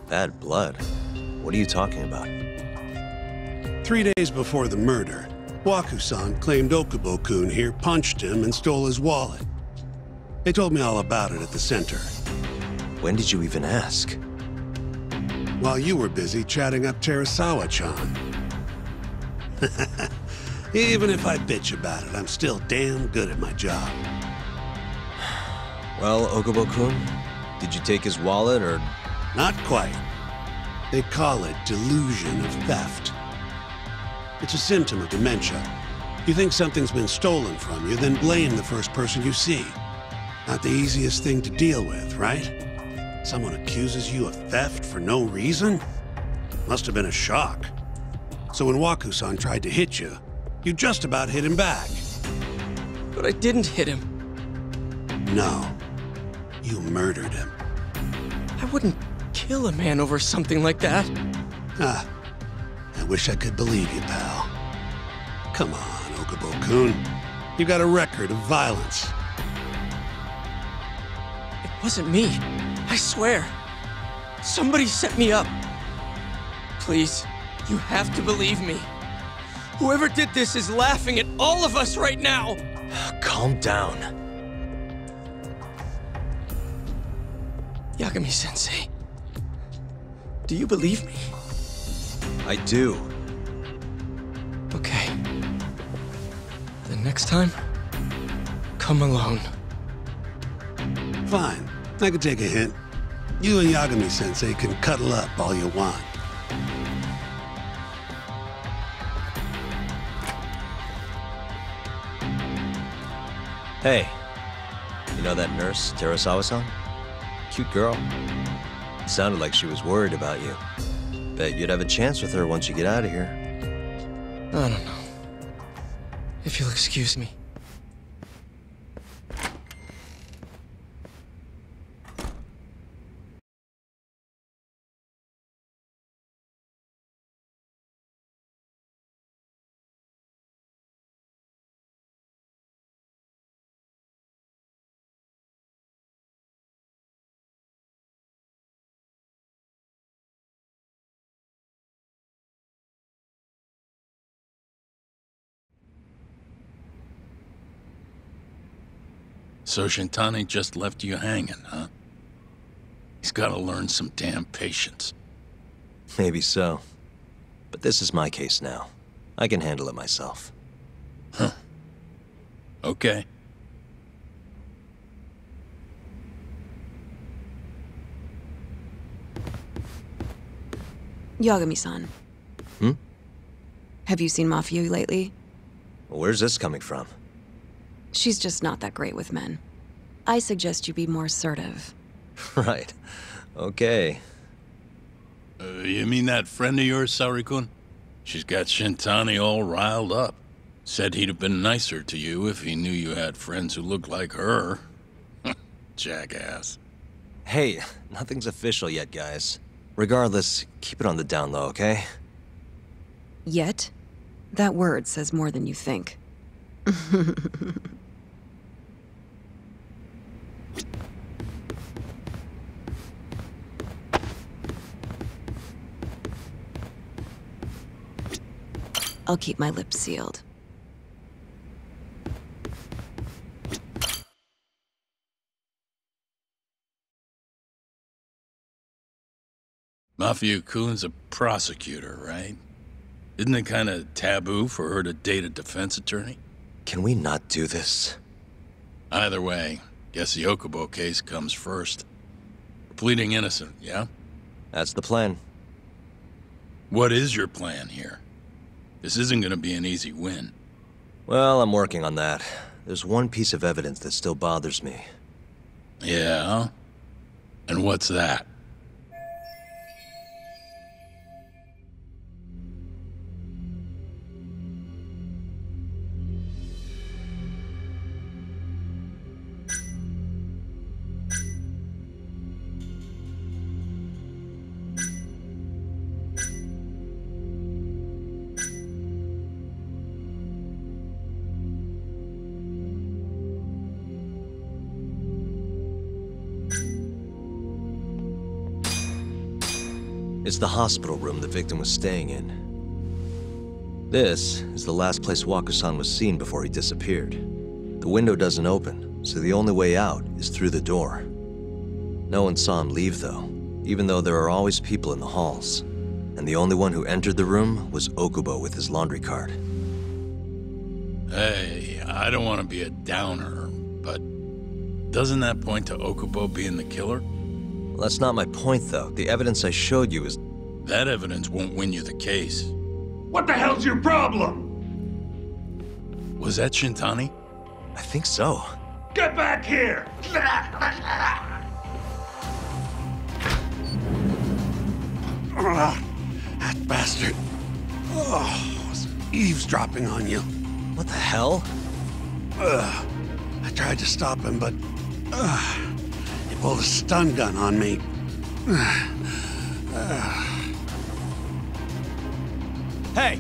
Bad blood? What are you talking about? 3 days before the murder, Waku-san claimed Okubo-kun here punched him and stole his wallet. They told me all about it at the center. When did you even ask? While you were busy chatting up Terasawa-chan. Even if I bitch about it, I'm still damn good at my job. Well, Okubo-kun, did you take his wallet, or...? Not quite. They call it delusion of theft. It's a symptom of dementia. You think something's been stolen from you, then blame the first person you see. Not the easiest thing to deal with, right? Someone accuses you of theft for no reason? Must have been a shock. So when Waku-san tried to hit you, you just about hit him back. But I didn't hit him. No. You murdered him. I wouldn't kill a man over something like that. Ah, I wish I could believe you, pal. Come on, Okubo-kun. You got a record of violence. It wasn't me. I swear. Somebody set me up. Please, you have to believe me. Whoever did this is laughing at all of us right now. Calm down. Yagami-sensei, do you believe me? I do. Okay. Then next time, come alone. Fine. I can take a hint. You and Yagami-sensei can cuddle up all you want. Hey, you know that nurse, Terasawa-san? Cute girl. It sounded like she was worried about you. Bet you'd have a chance with her once you get out of here. I don't know. If you'll excuse me. So Shintani just left you hanging, huh? He's gotta learn some damn patience. Maybe so. But this is my case now. I can handle it myself. Huh. Okay. Yagami-san. Hmm? Have you seen Mafuyu lately? Where's this coming from? She's just not that great with men. I suggest you be more assertive. Right. Okay. You mean that friend of yours, Saori-kun? She's got Shintani all riled up. Said he'd have been nicer to you if he knew you had friends who looked like her. Jackass. Hey, nothing's official yet, guys. Regardless, keep it on the down low, okay? Yet? That word says more than you think. I'll keep my lips sealed. Mafuyu-kun's a prosecutor, right? Isn't it kind of taboo for her to date a defense attorney? Can we not do this? Either way, guess the Okubo case comes first. Pleading innocent, yeah? That's the plan. What is your plan here? This isn't going to be an easy win. Well, I'm working on that. There's one piece of evidence that still bothers me. Yeah? And what's that? It's the hospital room the victim was staying in. This is the last place Waku-san was seen before he disappeared. The window doesn't open, so the only way out is through the door. No one saw him leave though, even though there are always people in the halls. And the only one who entered the room was Okubo with his laundry cart. Hey, I don't want to be a downer, but doesn't that point to Okubo being the killer? Well, that's not my point, though. The evidence I showed you is... That evidence won't win you the case. What the hell's your problem? Was that Shintani? I think so. Get back here! That bastard. Oh, I was eavesdropping on you. What the hell? I tried to stop him, but... pulled a stun gun on me. Hey!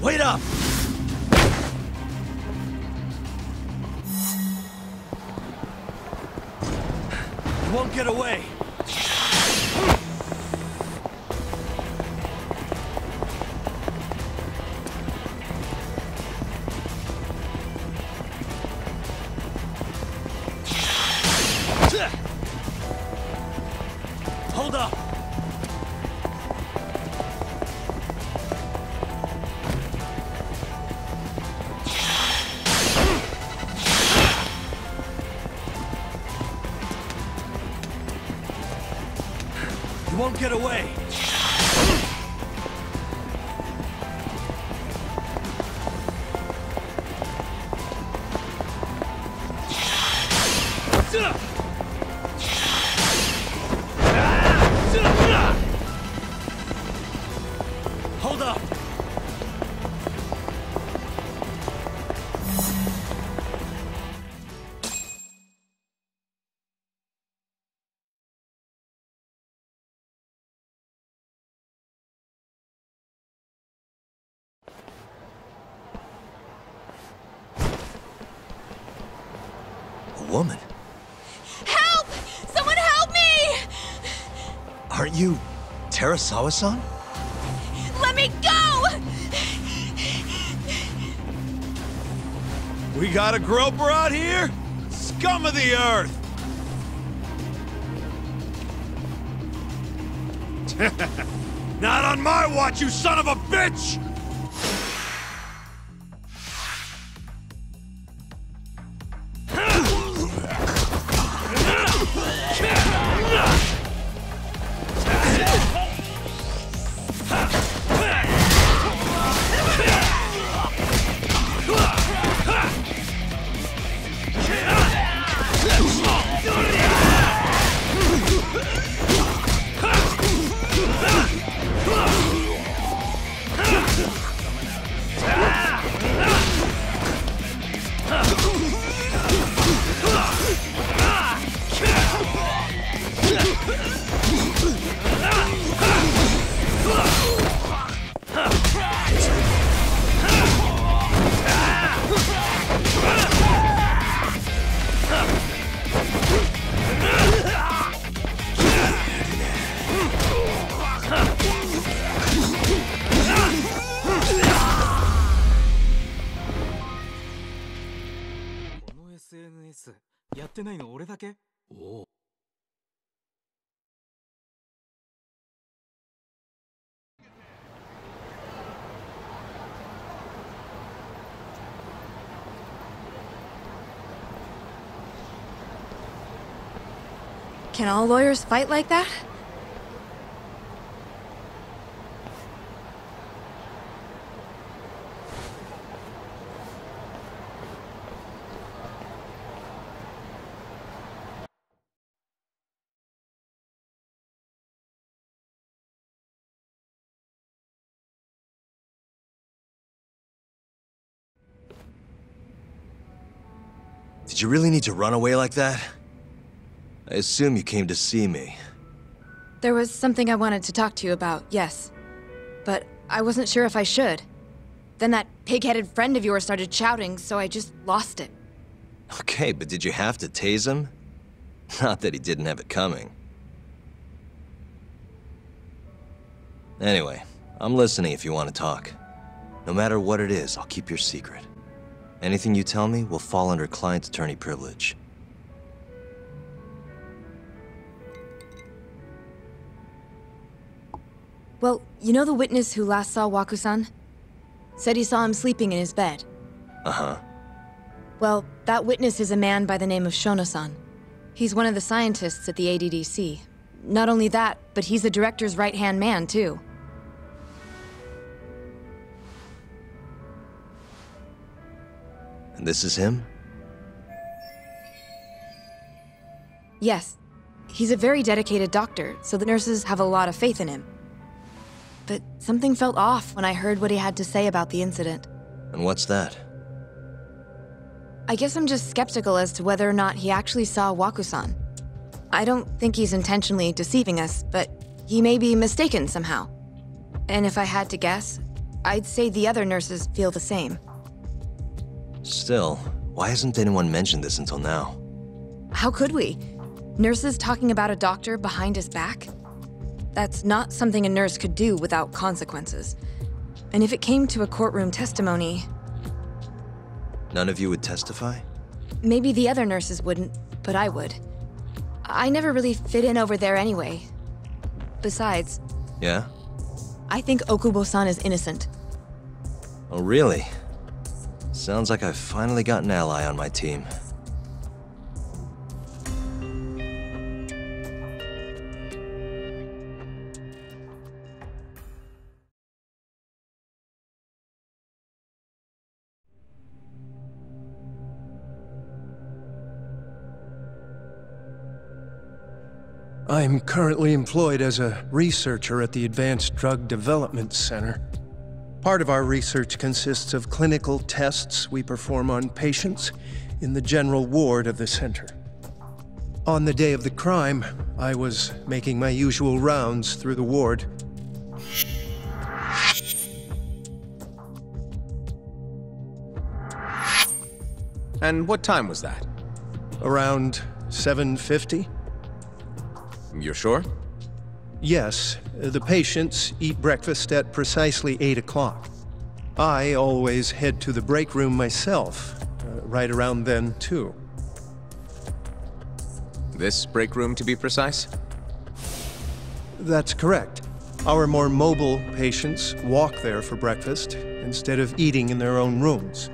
Wait up! You won't get away. Get away! Hold up! Woman. Help! Someone help me! Aren't you Terasawa-san? Let me go! We got a groper out here? scum of the earth! Not on my watch, you son of a bitch! Can all lawyers fight like that? Did you really need to run away like that? I assume you came to see me. There was something I wanted to talk to you about, yes. But I wasn't sure if I should. Then that pig-headed friend of yours started shouting, so I just lost it. Okay, but did you have to tase him? Not that he didn't have it coming. Anyway, I'm listening if you want to talk. No matter what it is, I'll keep your secret. Anything you tell me will fall under client-attorney privilege. Well, you know the witness who last saw Waku-san? Said he saw him sleeping in his bed. Uh-huh. Well, that witness is a man by the name of Shono-san. He's one of the scientists at the ADDC. Not only that, but he's the director's right-hand man, too. And this is him? Yes. He's a very dedicated doctor, so the nurses have a lot of faith in him. But something felt off when I heard what he had to say about the incident. And what's that? I guess I'm just skeptical as to whether or not he actually saw Waku-san. I don't think he's intentionally deceiving us, but he may be mistaken somehow. And if I had to guess, I'd say the other nurses feel the same. Still, why hasn't anyone mentioned this until now? How could we? Nurses talking about a doctor behind his back? That's not something a nurse could do without consequences. And if it came to a courtroom testimony... None of you would testify? Maybe the other nurses wouldn't, but I would. I never really fit in over there anyway. Besides... Yeah? I think Okubo-san is innocent. Oh, really? Sounds like I've finally got an ally on my team. I'm currently employed as a researcher at the Advanced Drug Development Center. Part of our research consists of clinical tests we perform on patients in the general ward of the center. On the day of the crime, I was making my usual rounds through the ward. And what time was that? Around 7:50. You're sure? Yes. The patients eat breakfast at precisely 8 o'clock. I always head to the break room myself, right around then, too. This break room, to be precise? That's correct. Our more mobile patients walk there for breakfast instead of eating in their own rooms.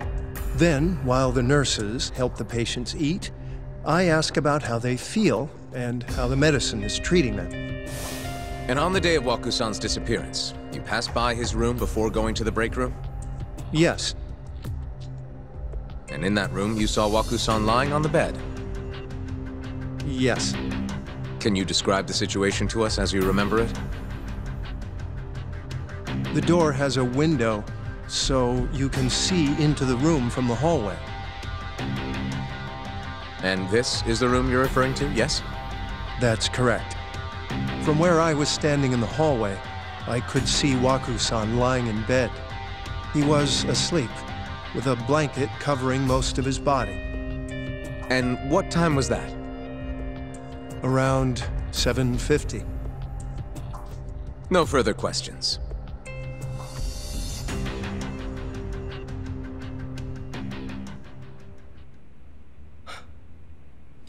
Then, while the nurses help the patients eat, I ask about how they feel and how the medicine is treating them. And on the day of Waku-san's disappearance, you passed by his room before going to the break room? Yes. And in that room, you saw Waku-san lying on the bed? Yes. Can you describe the situation to us as you remember it? The door has a window, so you can see into the room from the hallway. And this is the room you're referring to, yes? That's correct. From where I was standing in the hallway, I could see Waku-san lying in bed. He was asleep, with a blanket covering most of his body. And what time was that? Around 7:50. No further questions.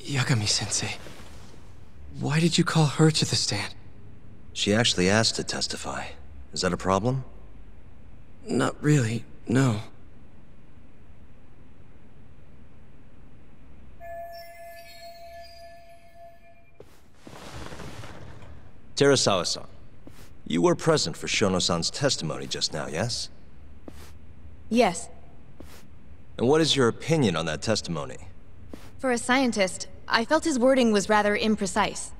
Yagami-sensei, why did you call her to the stand? She actually asked to testify. Is that a problem? Not really, no. Terasawa-san, you were present for Shono-san's testimony just now, yes? Yes. And what is your opinion on that testimony? For a scientist, I felt his wording was rather imprecise.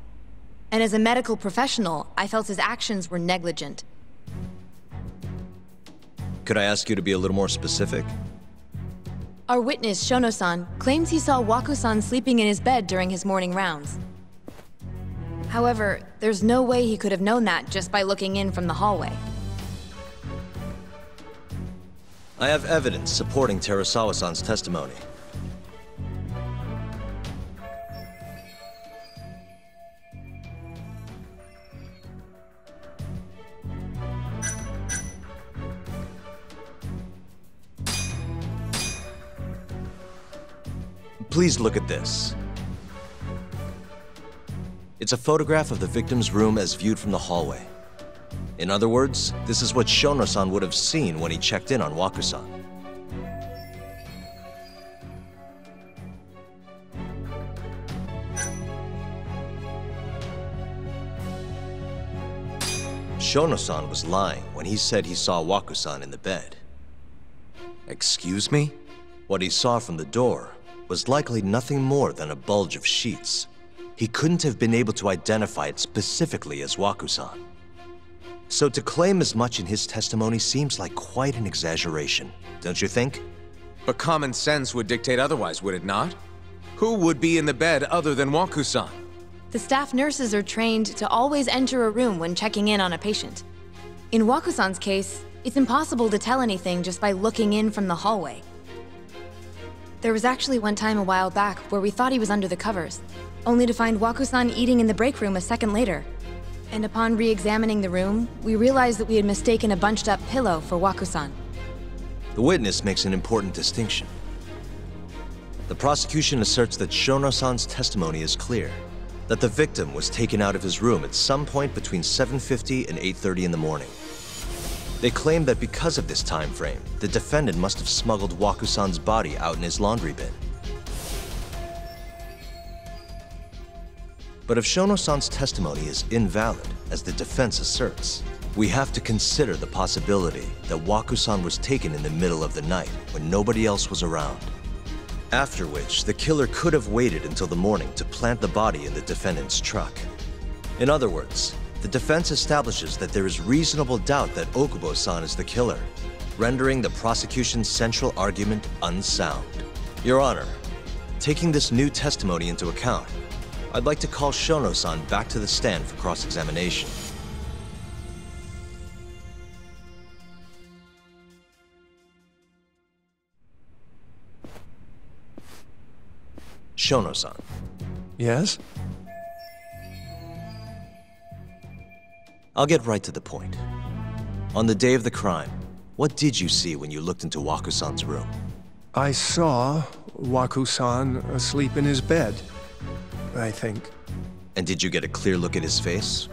And as a medical professional, I felt his actions were negligent. Could I ask you to be a little more specific? Our witness, Shono-san, claims he saw Waku-san sleeping in his bed during his morning rounds. However, there's no way he could have known that just by looking in from the hallway. I have evidence supporting Terasawa-san's testimony. Please look at this. It's a photograph of the victim's room as viewed from the hallway. In other words, this is what Shono-san would have seen when he checked in on Waku-san. Shono-san was lying when he said he saw Waku-san in the bed. Excuse me? What he saw from the door was likely nothing more than a bulge of sheets. He couldn't have been able to identify it specifically as Waku-san. So to claim as much in his testimony seems like quite an exaggeration, don't you think? But common sense would dictate otherwise, would it not? Who would be in the bed other than Waku-san? The staff nurses are trained to always enter a room when checking in on a patient. In Waku-san's case, it's impossible to tell anything just by looking in from the hallway. There was actually one time a while back where we thought he was under the covers, only to find Waku-san eating in the break room a second later. And upon re-examining the room, we realized that we had mistaken a bunched-up pillow for Waku-san. The witness makes an important distinction. The prosecution asserts that Shono-san's testimony is clear, that the victim was taken out of his room at some point between 7:50 and 8:30 in the morning. They claim that because of this time frame, the defendant must have smuggled Waku-san's body out in his laundry bin. But if Shono-san's testimony is invalid, as the defense asserts, we have to consider the possibility that Waku-san was taken in the middle of the night when nobody else was around. After which, the killer could have waited until the morning to plant the body in the defendant's truck. In other words, the defense establishes that there is reasonable doubt that Okubo-san is the killer, rendering the prosecution's central argument unsound. Your Honor, taking this new testimony into account, I'd like to call Shono-san back to the stand for cross-examination. Shono-san. Yes? I'll get right to the point. On the day of the crime, what did you see when you looked into Waku-san's room? I saw Waku-san asleep in his bed. I think. And did you get a clear look at his face?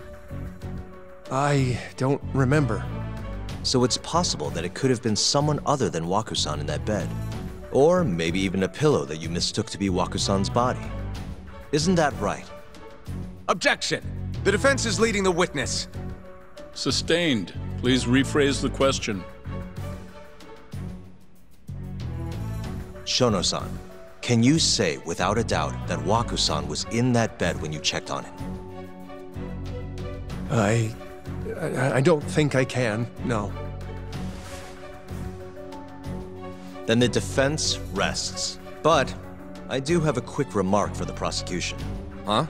I don't remember. So it's possible that it could have been someone other than Waku-san in that bed. Or maybe even a pillow that you mistook to be Waku-san's body. Isn't that right? Objection! The defense is leading the witness. Sustained. Please rephrase the question. Shono-san, can you say without a doubt that Waku-san was in that bed when you checked on him? I don't think I can, no. Then the defense rests. But I do have a quick remark for the prosecution. Huh?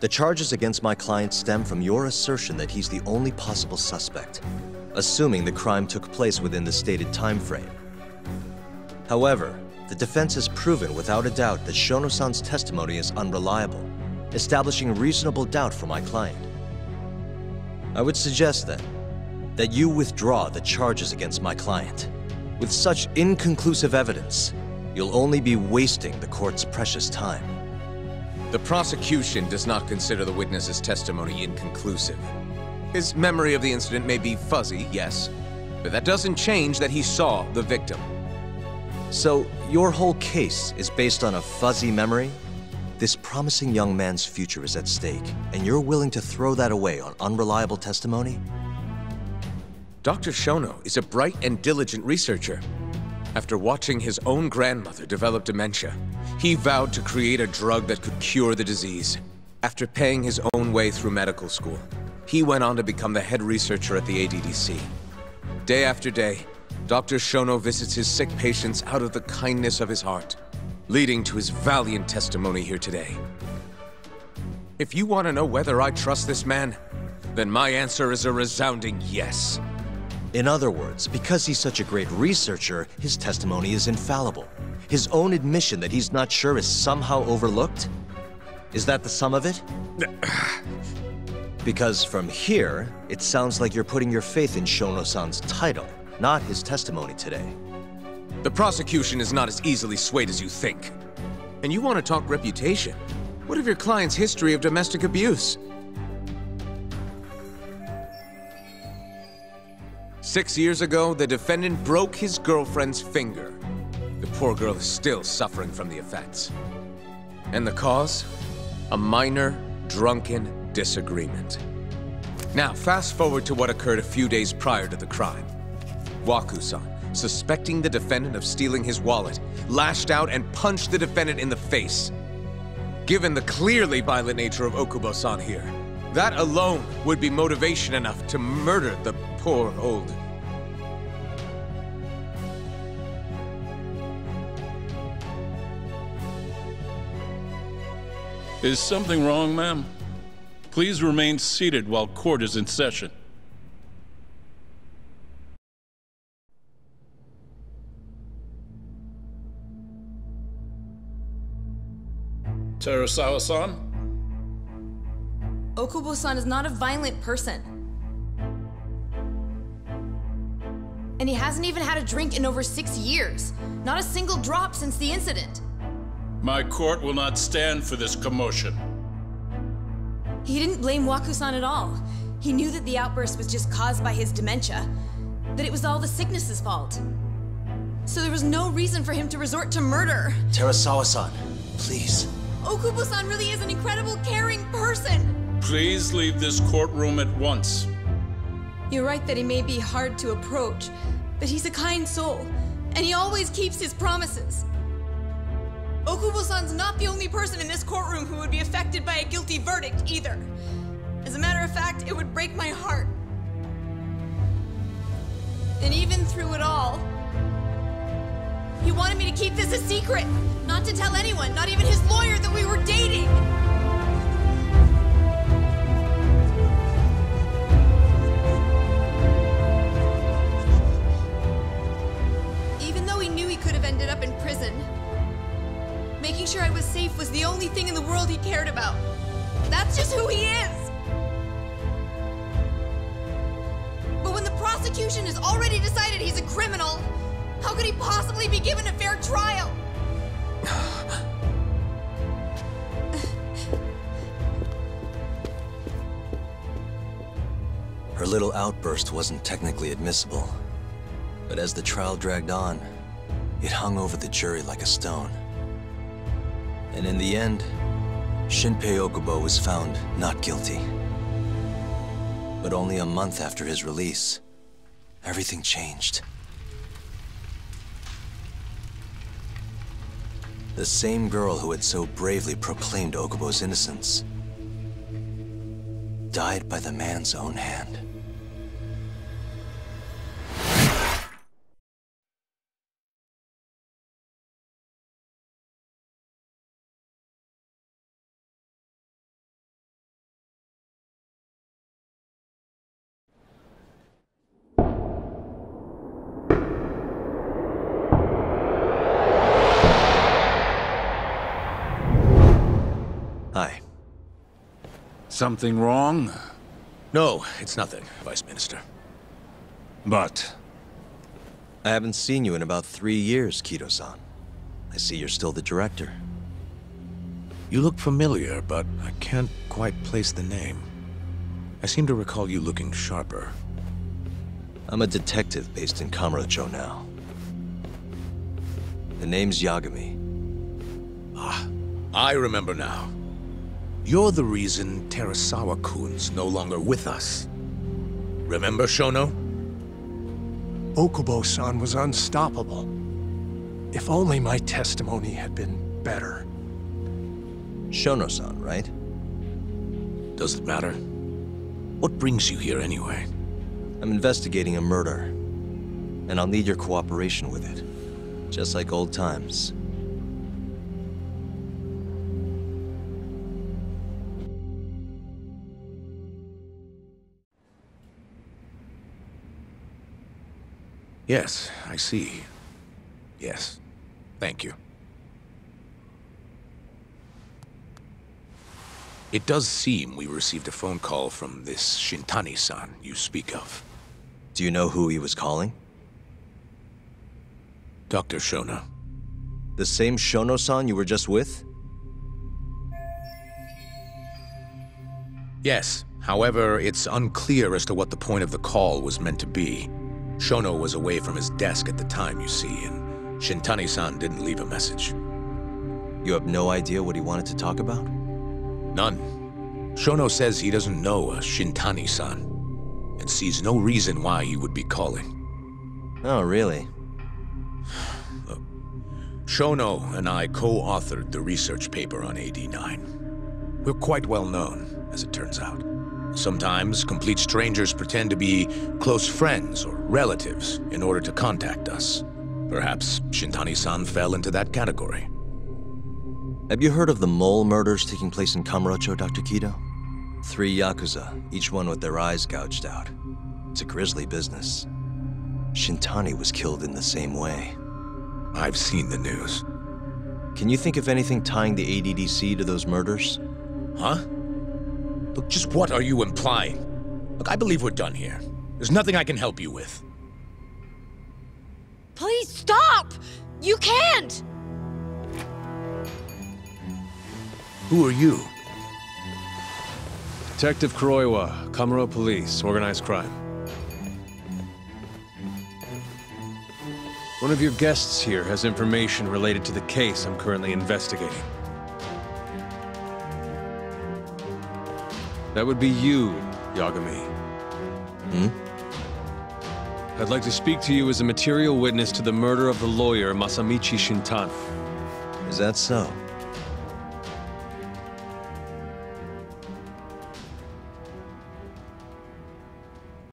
The charges against my client stem from your assertion that he's the only possible suspect, assuming the crime took place within the stated time frame. However, the defense has proven without a doubt that Shono-san's testimony is unreliable, establishing reasonable doubt for my client. I would suggest then that you withdraw the charges against my client. With such inconclusive evidence, you'll only be wasting the court's precious time. The prosecution does not consider the witness's testimony inconclusive. His memory of the incident may be fuzzy, yes, but that doesn't change that he saw the victim. So your whole case is based on a fuzzy memory? This promising young man's future is at stake, and you're willing to throw that away on unreliable testimony? Dr. Shono is a bright and diligent researcher. After watching his own grandmother develop dementia, he vowed to create a drug that could cure the disease. After paying his own way through medical school, he went on to become the head researcher at the ADDC. Day after day, Dr. Shono visits his sick patients out of the kindness of his heart, leading to his valiant testimony here today. If you want to know whether I trust this man, then my answer is a resounding yes. In other words, because he's such a great researcher, his testimony is infallible. His own admission that he's not sure is somehow overlooked? Is that the sum of it? Because from here, it sounds like you're putting your faith in Shono-san's title, not his testimony today. The prosecution is not as easily swayed as you think. And you want to talk reputation? What of your client's history of domestic abuse? 6 years ago, the defendant broke his girlfriend's finger. The poor girl is still suffering from the effects. And the cause? A minor, drunken disagreement. Now, fast forward to what occurred a few days prior to the crime. Waku-san, suspecting the defendant of stealing his wallet, lashed out and punched the defendant in the face. Given the clearly violent nature of Okubo-san here, that alone would be motivation enough to murder the poor old. Is something wrong, ma'am? Please remain seated while court is in session. Terasawa-san? Okubo-san is not a violent person. And he hasn't even had a drink in over 6 years. Not a single drop since the incident. My court will not stand for this commotion. He didn't blame Waku-san at all. He knew that the outburst was just caused by his dementia, that it was all the sickness's fault. So there was no reason for him to resort to murder. Terasawa-san, please. Okubo-san really is an incredible, caring person. Please leave this courtroom at once. You're right that he may be hard to approach, but he's a kind soul, and he always keeps his promises. Okubo-san's not the only person in this courtroom who would be affected by a guilty verdict, either. As a matter of fact, it would break my heart. And even through it all, he wanted me to keep this a secret, not to tell anyone, not even his lawyer, that we were dating. Ended up in prison. Making sure I was safe was the only thing in the world he cared about. That's just who he is! But when the prosecution has already decided he's a criminal, how could he possibly be given a fair trial? Her little outburst wasn't technically admissible, but as the trial dragged on, it hung over the jury like a stone. And in the end, Shinpei Okubo was found not guilty. But only a month after his release, everything changed. The same girl who had so bravely proclaimed Okubo's innocence died by the man's own hand. Something wrong? No, it's nothing, Vice Minister. But? I haven't seen you in about 3 years, Kido-san. I see you're still the director. You look familiar, but I can't quite place the name. I seem to recall you looking sharper. I'm a detective based in Kamurocho now. The name's Yagami. Ah, I remember now. You're the reason Terasawa-kun's no longer with us. Remember, Shono? Okubo-san was unstoppable. If only my testimony had been better. Shono-san, right? Does it matter? What brings you here, anyway? I'm investigating a murder, and I'll need your cooperation with it, just like old times. Yes, I see. Yes. Thank you. It does seem we received a phone call from this Shintani-san you speak of. Do you know who he was calling? Dr. Shono. The same Shono-san you were just with? Yes. However, it's unclear as to what the point of the call was meant to be. Shono was away from his desk at the time, you see, and Shintani-san didn't leave a message. You have no idea what he wanted to talk about? None. Shono says he doesn't know a Shintani-san, and sees no reason why he would be calling. Oh, really? Look, Shono and I co-authored the research paper on AD9. We're quite well known, as it turns out. Sometimes, complete strangers pretend to be close friends or relatives in order to contact us. Perhaps Shintani-san fell into that category. Have you heard of the mole murders taking place in Kamurocho, Dr. Kido? 3 Yakuza, each one with their eyes gouged out. It's a grisly business. Shintani was killed in the same way. I've seen the news. Can you think of anything tying the ADDC to those murders? Huh? Look, just what are you implying? Look, I believe we're done here. There's nothing I can help you with. Please stop! You can't! Who are you? Detective Kuroiwa, Kamurocho Police, Organized Crime. One of your guests here has information related to the case I'm currently investigating. That would be you, Yagami. Hmm? I'd like to speak to you as a material witness to the murder of the lawyer Masamichi Shintani. Is that so?